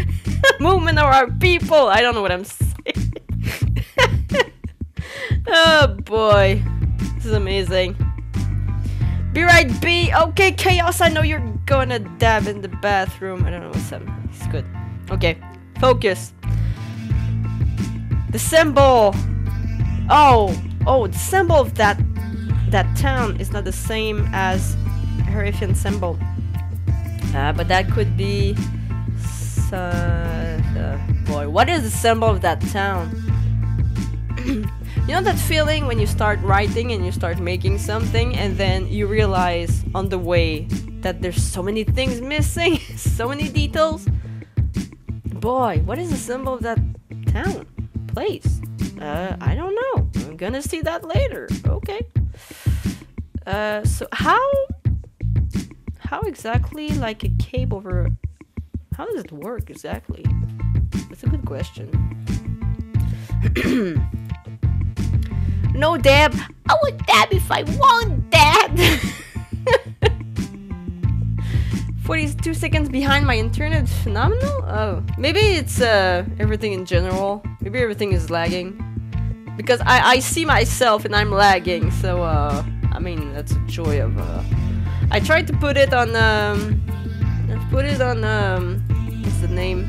a movement of our people. I don't know what I'm saying. Oh boy, this is amazing. Be right, B. Okay, Chaos. I know you're gonna dab in the bathroom. I don't know what's up. It's good. Okay, focus. The symbol. Oh, oh, the symbol of that. That town is not the same as Horathian symbol, uh, but that could be. Uh, uh, boy, what is the symbol of that town? You know that feeling when you start writing and you start making something, and then you realize on the way that there's so many things missing, so many details. Boy, what is the symbol of that town, place? Uh, I don't know. I'm gonna see that later. Okay. Uh, so how, how exactly like a cape over, how does it work exactly? That's a good question. No dab, I would dab if I want dab. forty-two seconds behind my internet, phenomenal? Oh, maybe it's uh, everything in general, maybe everything is lagging. Because I, I see myself and I'm lagging, so uh, I mean, that's a joy of, uh... I tried to put it on, um... Put it on, um... What's the name?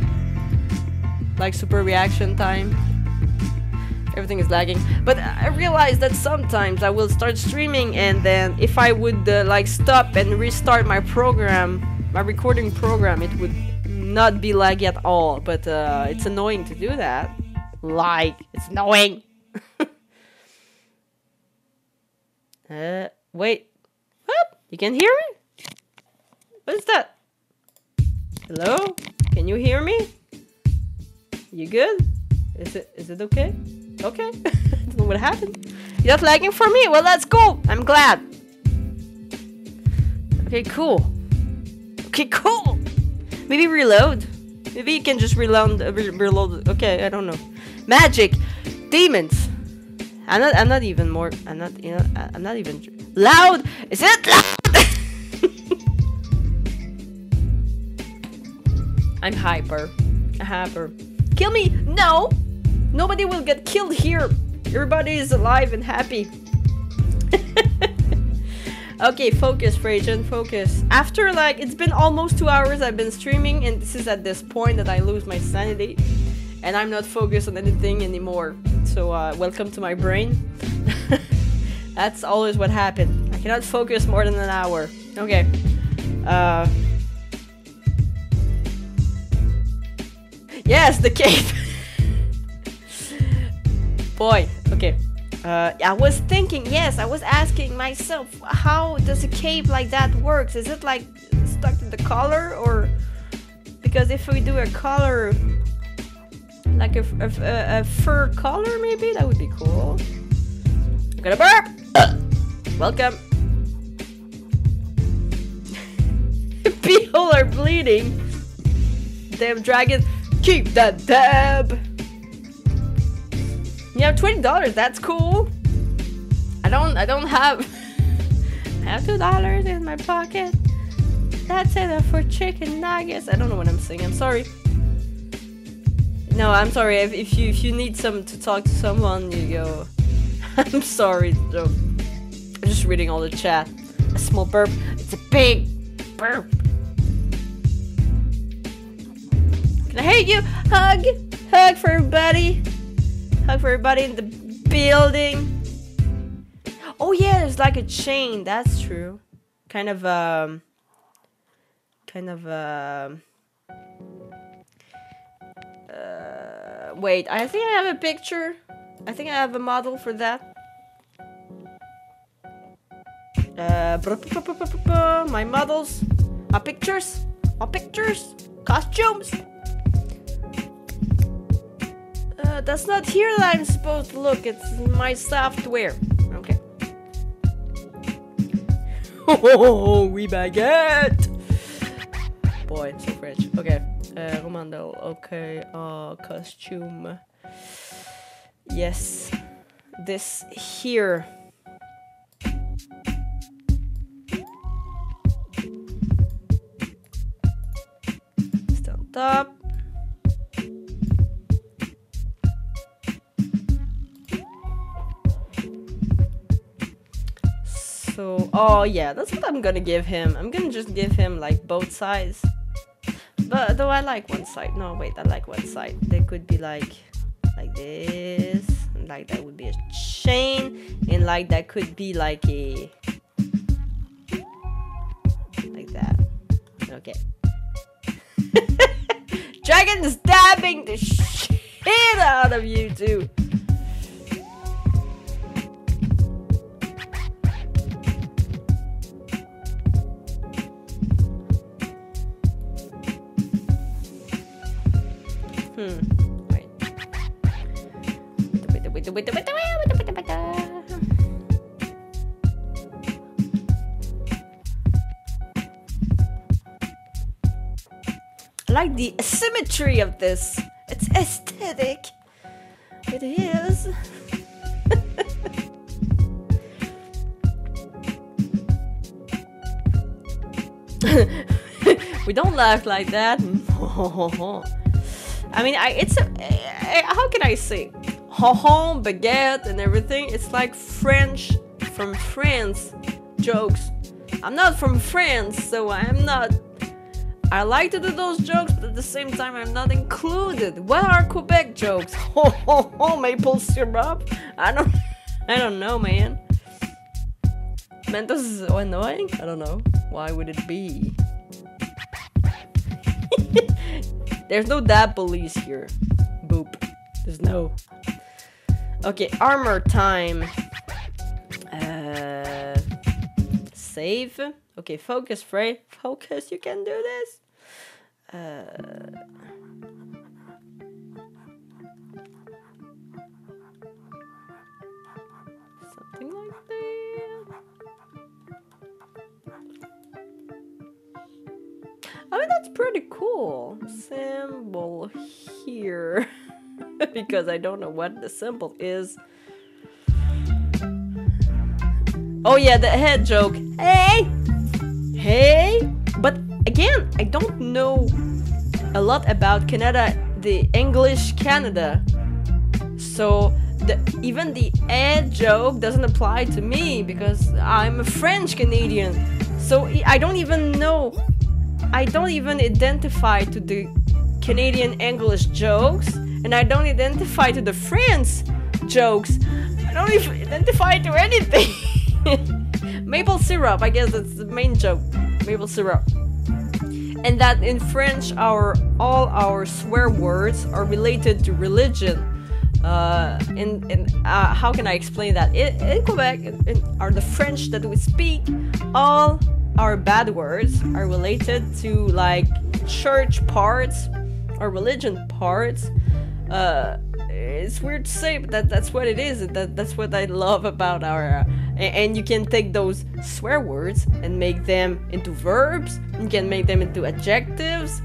Like, super reaction time. everything is lagging. But I realized that sometimes I will start streaming, and then if I would uh, like stop and restart my program, my recording program, it would not be laggy at all. But uh, it's annoying to do that. Like, it's annoying. uh, wait. Whoop, you can hear me? What is that? Hello? Can you hear me? You good? Is it is it okay? Okay. I don't know what happened. You're not lagging for me? Well, that's cool. I'm glad. Okay, cool. Okay, cool. Maybe reload. Maybe you can just reload. Uh, re reload. Okay, I don't know. Magic, demons. I'm not. I'm not even more. I'm not. You know. I'm not even loud. Is it loud? I'm hyper. Hyper. Kill me? No. Nobody will get killed here. Everybody is alive and happy. Okay, focus, Freyjin, focus. After, like, it's been almost two hours I've been streaming, and this is at this point that I lose my sanity. And I'm not focused on anything anymore. So, uh, welcome to my brain. That's always what happened. I cannot focus more than an hour. Okay. Uh... Yes, the cape! Boy, okay. Uh, I was thinking, yes, I was asking myself, how does a cape like that works? Is it like stuck to the collar, or because if we do a collar, like a, a, a fur collar, maybe that would be cool. I'm gonna burp. Welcome. People are bleeding. Damn dragon, keep that dab. You have twenty dollars, that's cool. I don't I don't have I have two dollars in my pocket. That's enough for chicken nuggets. I don't know what I'm saying, I'm sorry. No, I'm sorry, if, if you if you need some to talk to someone, you go. I'm sorry, joke. I'm just reading all the chat. A small burp, it's a big burp. Can I hate you? Hug! Hug for everybody! Hug for everybody in the building. Oh yeah, there's like a chain. That's true. Kind of um. Kind of um. Uh, wait, I think I have a picture. I think I have a model for that. Uh, my models, my pictures, my pictures, costumes. Uh, that's not here that I'm supposed to look. It's my software. Okay. Oh, we baguette. Boy, so French. Okay. Uh, Romandel. Okay. Uh, costume. Yes. This here. Stand up. So, oh yeah, that's what I'm gonna give him. I'm gonna just give him like both sides. But though I like one side. No, wait, I like one side. They could be like, like this. And like that would be a chain. And like that could be like a, like that. Okay. Dragon is dabbing the shit out of you too. Hmm. Wait. I like the asymmetry of this. It's aesthetic. It is. We don't laugh like that. I mean, I, it's a, uh, how can I say, ho-hom, baguette, and everything. It's like French from France jokes. I'm not from France, so I'm not. I like to do those jokes, but at the same time I'm not included. What are Quebec jokes? Ho ho ho, maple syrup? I don't I don't know, man. Mentos is annoying? I don't know. Why would it be? There's no dab police here. Boop. There's no. Okay, armor time. Uh, save. Okay, focus, Frey. Focus, you can do this. Uh, something like that. I mean, that's pretty cool. Symbol here. Because I don't know what the symbol is. Oh yeah, the head joke. Hey! Hey! But again, I don't know a lot about Canada, the English Canada. So the, even the head joke doesn't apply to me because I'm a French Canadian. So I don't even know. I don't even identify to the Canadian English jokes. And I don't identify to the French jokes. I don't even identify to anything. Maple syrup, I guess that's the main joke. Maple syrup. And that in French, our all our swear words are related to religion. Uh, and and uh, how can I explain that? In, in Quebec, in, in, are the French that we speak, all our bad words are related to like church parts or religion parts. Uh, it's weird to say, but that, that's what it is. That, that's what I love about our... Uh, And you can take those swear words and make them into verbs. You can make them into adjectives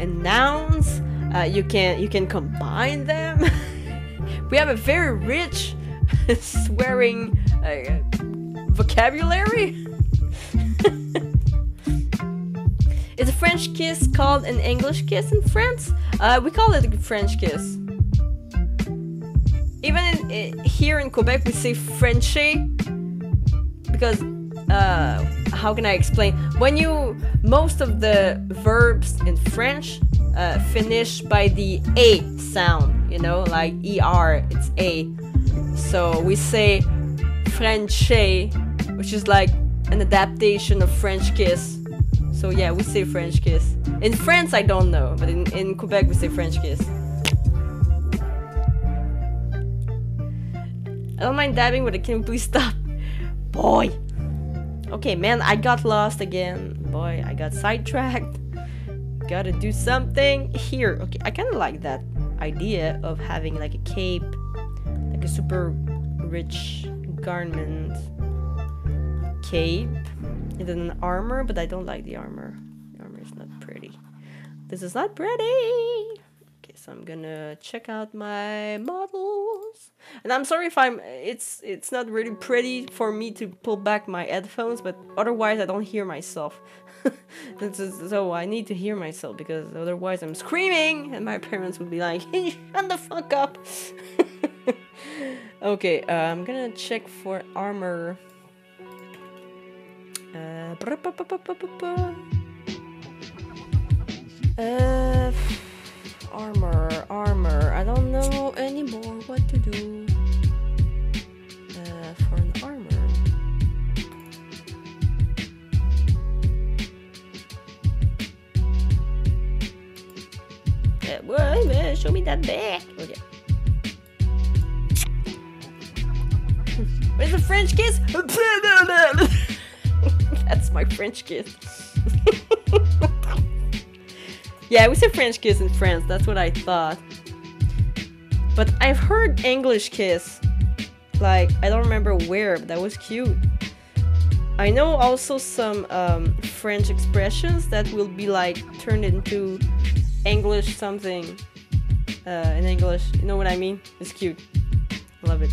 and nouns. Uh, you can you can combine them. We have a very rich swearing uh, vocabulary. Is a French kiss called an English kiss in France? Uh, we call it a French kiss. Even in, uh, here in Quebec, we say Frenchie. Because, uh, how can I explain? When you, most of the verbs in French uh, finish by the A sound, you know, like E R, it's A. So we say Frenché, which is like an adaptation of French kiss. So yeah, we say French kiss. In France, I don't know, but in, in Quebec, we say French kiss. I don't mind dabbing, but can you please stop? Boy! Okay, man, I got lost again. Boy, I got sidetracked. Gotta do something here. Okay, I kind of like that idea of having like a cape, like a super rich garment cape, and then an armor, but I don't like the armor. The armor is not pretty. This is not pretty! Okay, so I'm gonna check out my models. And I'm sorry if I'm... It's it's not really pretty for me to pull back my headphones, but otherwise I don't hear myself. Just, so I need to hear myself, because otherwise I'm screaming, and my parents would be like, hey, shut the fuck up! Okay, uh, I'm gonna check for armor. Uh... uh Armor, armor. I don't know anymore what to do uh, for an armor. Uh, wait, wait, show me that back. Okay. What is a French kiss? That's my French kiss. Yeah, we say French kiss in France, that's what I thought. But I've heard English kiss. Like, I don't remember where, but that was cute. I know also some um, French expressions that will be like turned into English something. Uh, in English, you know what I mean? It's cute. I love it.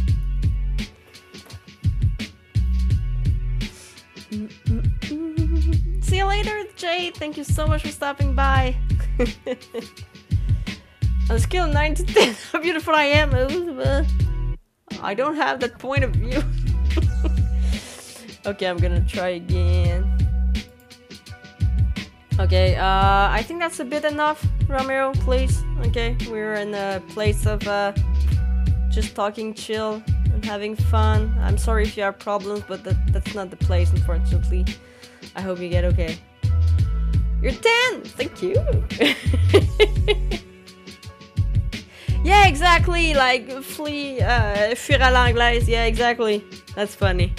Mm-mm-mm. See you later, Jade! Thank you so much for stopping by. On a scale of nine to ten, how beautiful I am. I don't have that point of view. Okay, I'm gonna try again. Okay, uh, I think that's a bit enough, Romero, please. Okay, we're in a place of uh, just talking chill and having fun. I'm sorry if you have problems, but that, that's not the place, unfortunately. I hope you get okay. You're ten! Thank you! Yeah, exactly! Like, flee, uh, fuir à l'anglaise. Yeah, exactly. That's funny.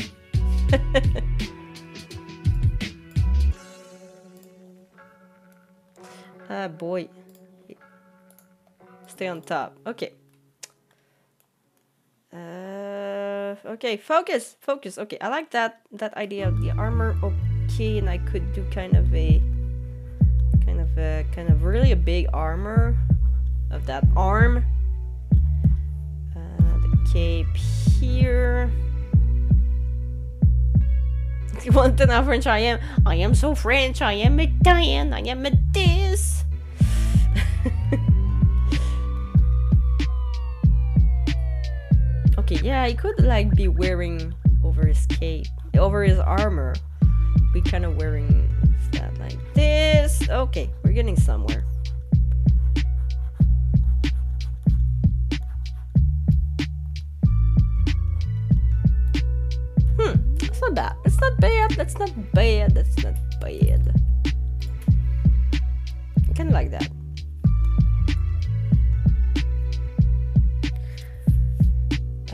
Ah, boy. Stay on top. Okay. Uh, okay, focus! Focus! Okay, I like that, that idea of the armor. Okay, and I could do kind of a... Kind of a... Kind of really a big armor. Of that arm. Uh, the cape here. You want to know how French I am? I am so French. I am Italian. I am a this. Okay, yeah, he could like be wearing over his cape, over his armor. Be kind of wearing that like this. Okay, we're getting somewhere. Hmm, it's not bad. It's not bad. That's not bad. That's not bad. I kind of like that.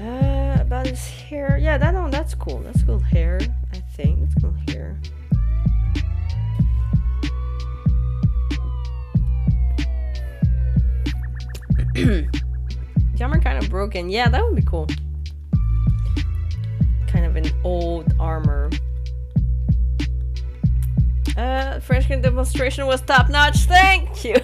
Uh, about his hair. Yeah, that one. That's cool. That's cool hair. I think that's cool hair. The armor kind of broken. Yeah, that would be cool. Kind of an old armor. Uh, Freshkin demonstration was top notch. Thank you.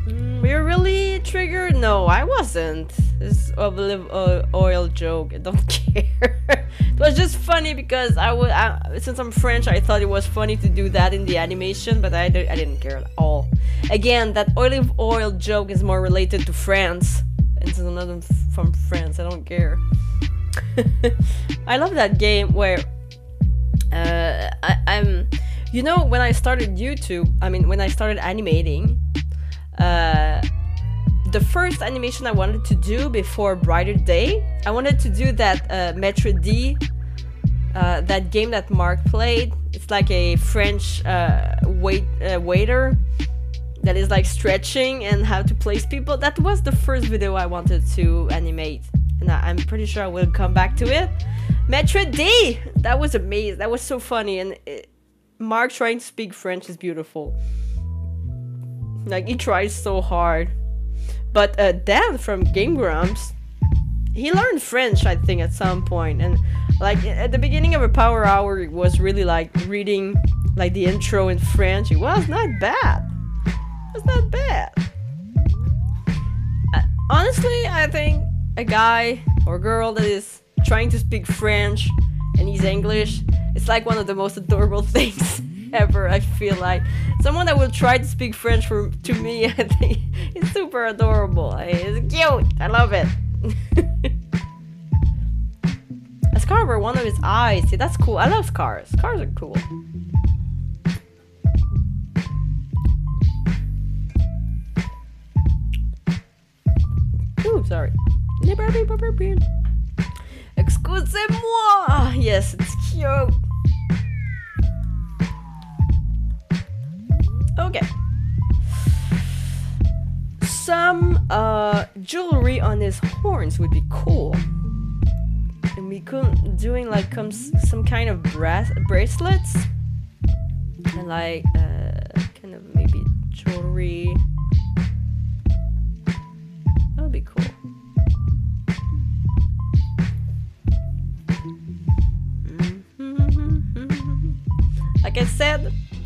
Mm, we're really triggered. No, I wasn't. This olive oil joke. I don't care. It was just funny because I would. I, since I'm French, I thought it was funny to do that in the animation, but I, did, I didn't care at all. Again, that olive oil joke is more related to France, and since I'm not from France, I don't care. I love that game where uh, I, I'm. You know, when I started YouTube, I mean, when I started animating. Uh, The first animation I wanted to do before Brighter Day, I wanted to do that uh, Maître D, uh, that game that Mark played. It's like a French uh, wait uh, waiter that is like stretching and how to place people. That was the first video I wanted to animate, and I I'm pretty sure I will come back to it. Maître D! That was amazing. That was so funny, and it, Mark trying to speak French is beautiful. Like, he tries so hard. But uh, Dan from Game Grumps, he learned French, I think, at some point. And like at the beginning of a Power Hour, it was really like reading like the intro in French. It was not bad. It's not bad. Uh, honestly, I think a guy or girl that is trying to speak French and he's English, it's like one of the most adorable things ever. I feel like someone that will try to speak French for to me, I think it's super adorable. It's cute. I love it. A scar over one of his eyes. See, that's cool. I love scars. Scars are cool. Ooh, sorry. Excusez-moi. Yes, it's cute. Okay. Some uh, jewelry on his horns would be cool. And we could doing like some some kind of brass bracelets, and like uh, kind of maybe jewelry. That would be cool. Like I said.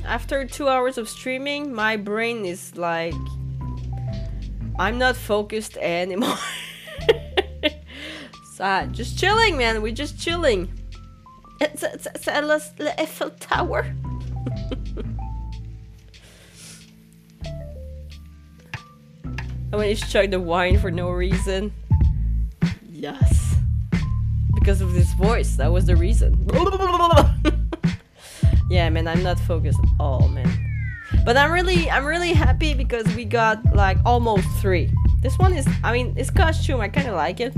After two hours of streaming, my brain is like, I'm not focused anymore. So, just chilling, man. We're just chilling. It's it's, it's a the Eiffel Tower. I want to chug the wine for no reason. Yes. Because of this voice, that was the reason. Yeah, man, I'm not focused at all, man. But I'm really, I'm really happy because we got like almost three. This one is, I mean, it's costume. I kind of like it,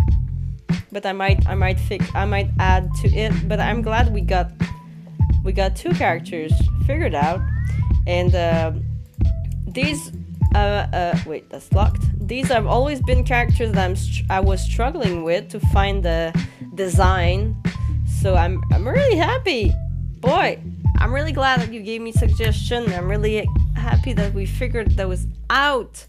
but I might, I might fix, I might add to it. But I'm glad we got, we got two characters figured out, and uh, these, uh, uh, wait, that's locked. These have always been characters that I'm, str I was struggling with to find the design. So I'm, I'm really happy, boy. I'm really glad that you gave me suggestion. I'm really happy that we figured that was out.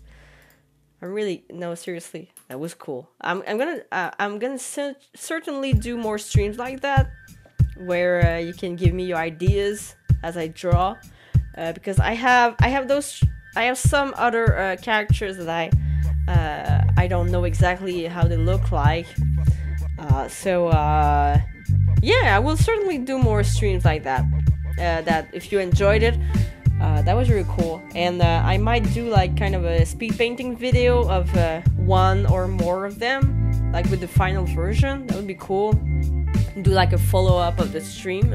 I'm really no seriously, that was cool. I'm I'm gonna uh, I'm gonna certainly do more streams like that, where uh, you can give me your ideas as I draw, uh, because I have I have those I have some other uh, characters that I uh, I don't know exactly how they look like. Uh, so uh, yeah, I will certainly do more streams like that. Uh, that if you enjoyed it, uh, that was really cool, and uh, I might do like kind of a speed painting video of uh, one or more of them, like with the final version. That would be cool. Do like a follow-up of the stream.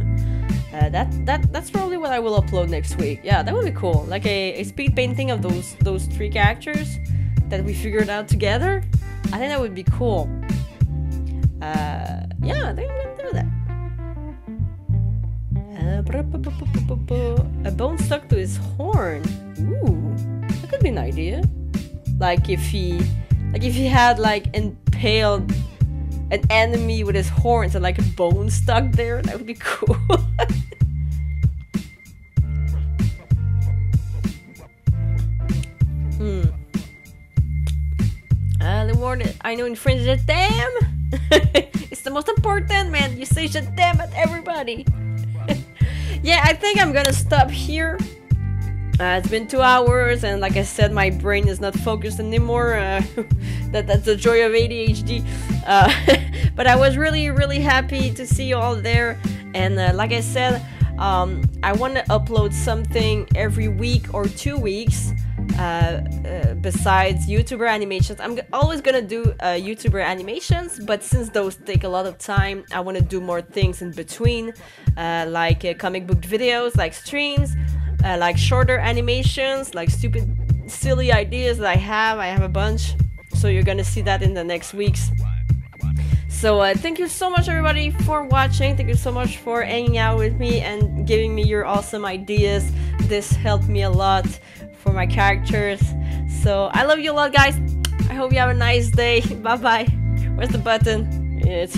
Uh, that that that's probably what I will upload next week. Yeah, that would be cool. Like a, a speed painting of those those three characters that we figured out together. I think that would be cool. Uh, yeah, I think I'm gonna do that. A bone stuck to his horn. Ooh, that could be an idea. Like if he, like if he had like impaled an enemy with his horns and like a bone stuck there, that would be cool. Hmm. Ah, uh, the word I know in French is "damn." It's the most important, man. You say "damn" at everybody. Yeah, I think I'm gonna stop here. Uh, it's been two hours, and like I said, my brain is not focused anymore. Uh, that that's the joy of A D H D. Uh, but I was really, really happy to see you all there. And uh, like I said, um, I want to upload something every week or two weeks. Uh, uh, besides YouTuber animations, I'm always gonna do uh, YouTuber animations, but since those take a lot of time, I want to do more things in between, uh, like uh, comic book videos, like streams, uh, like shorter animations, like stupid, silly ideas that I have. I have a bunch, so you're gonna see that in the next weeks. So uh, thank you so much everybody for watching, thank you so much for hanging out with me and giving me your awesome ideas. This helped me a lot for my characters. So I love you a lot guys, I hope you have a nice day. Bye bye. Where's the button? It's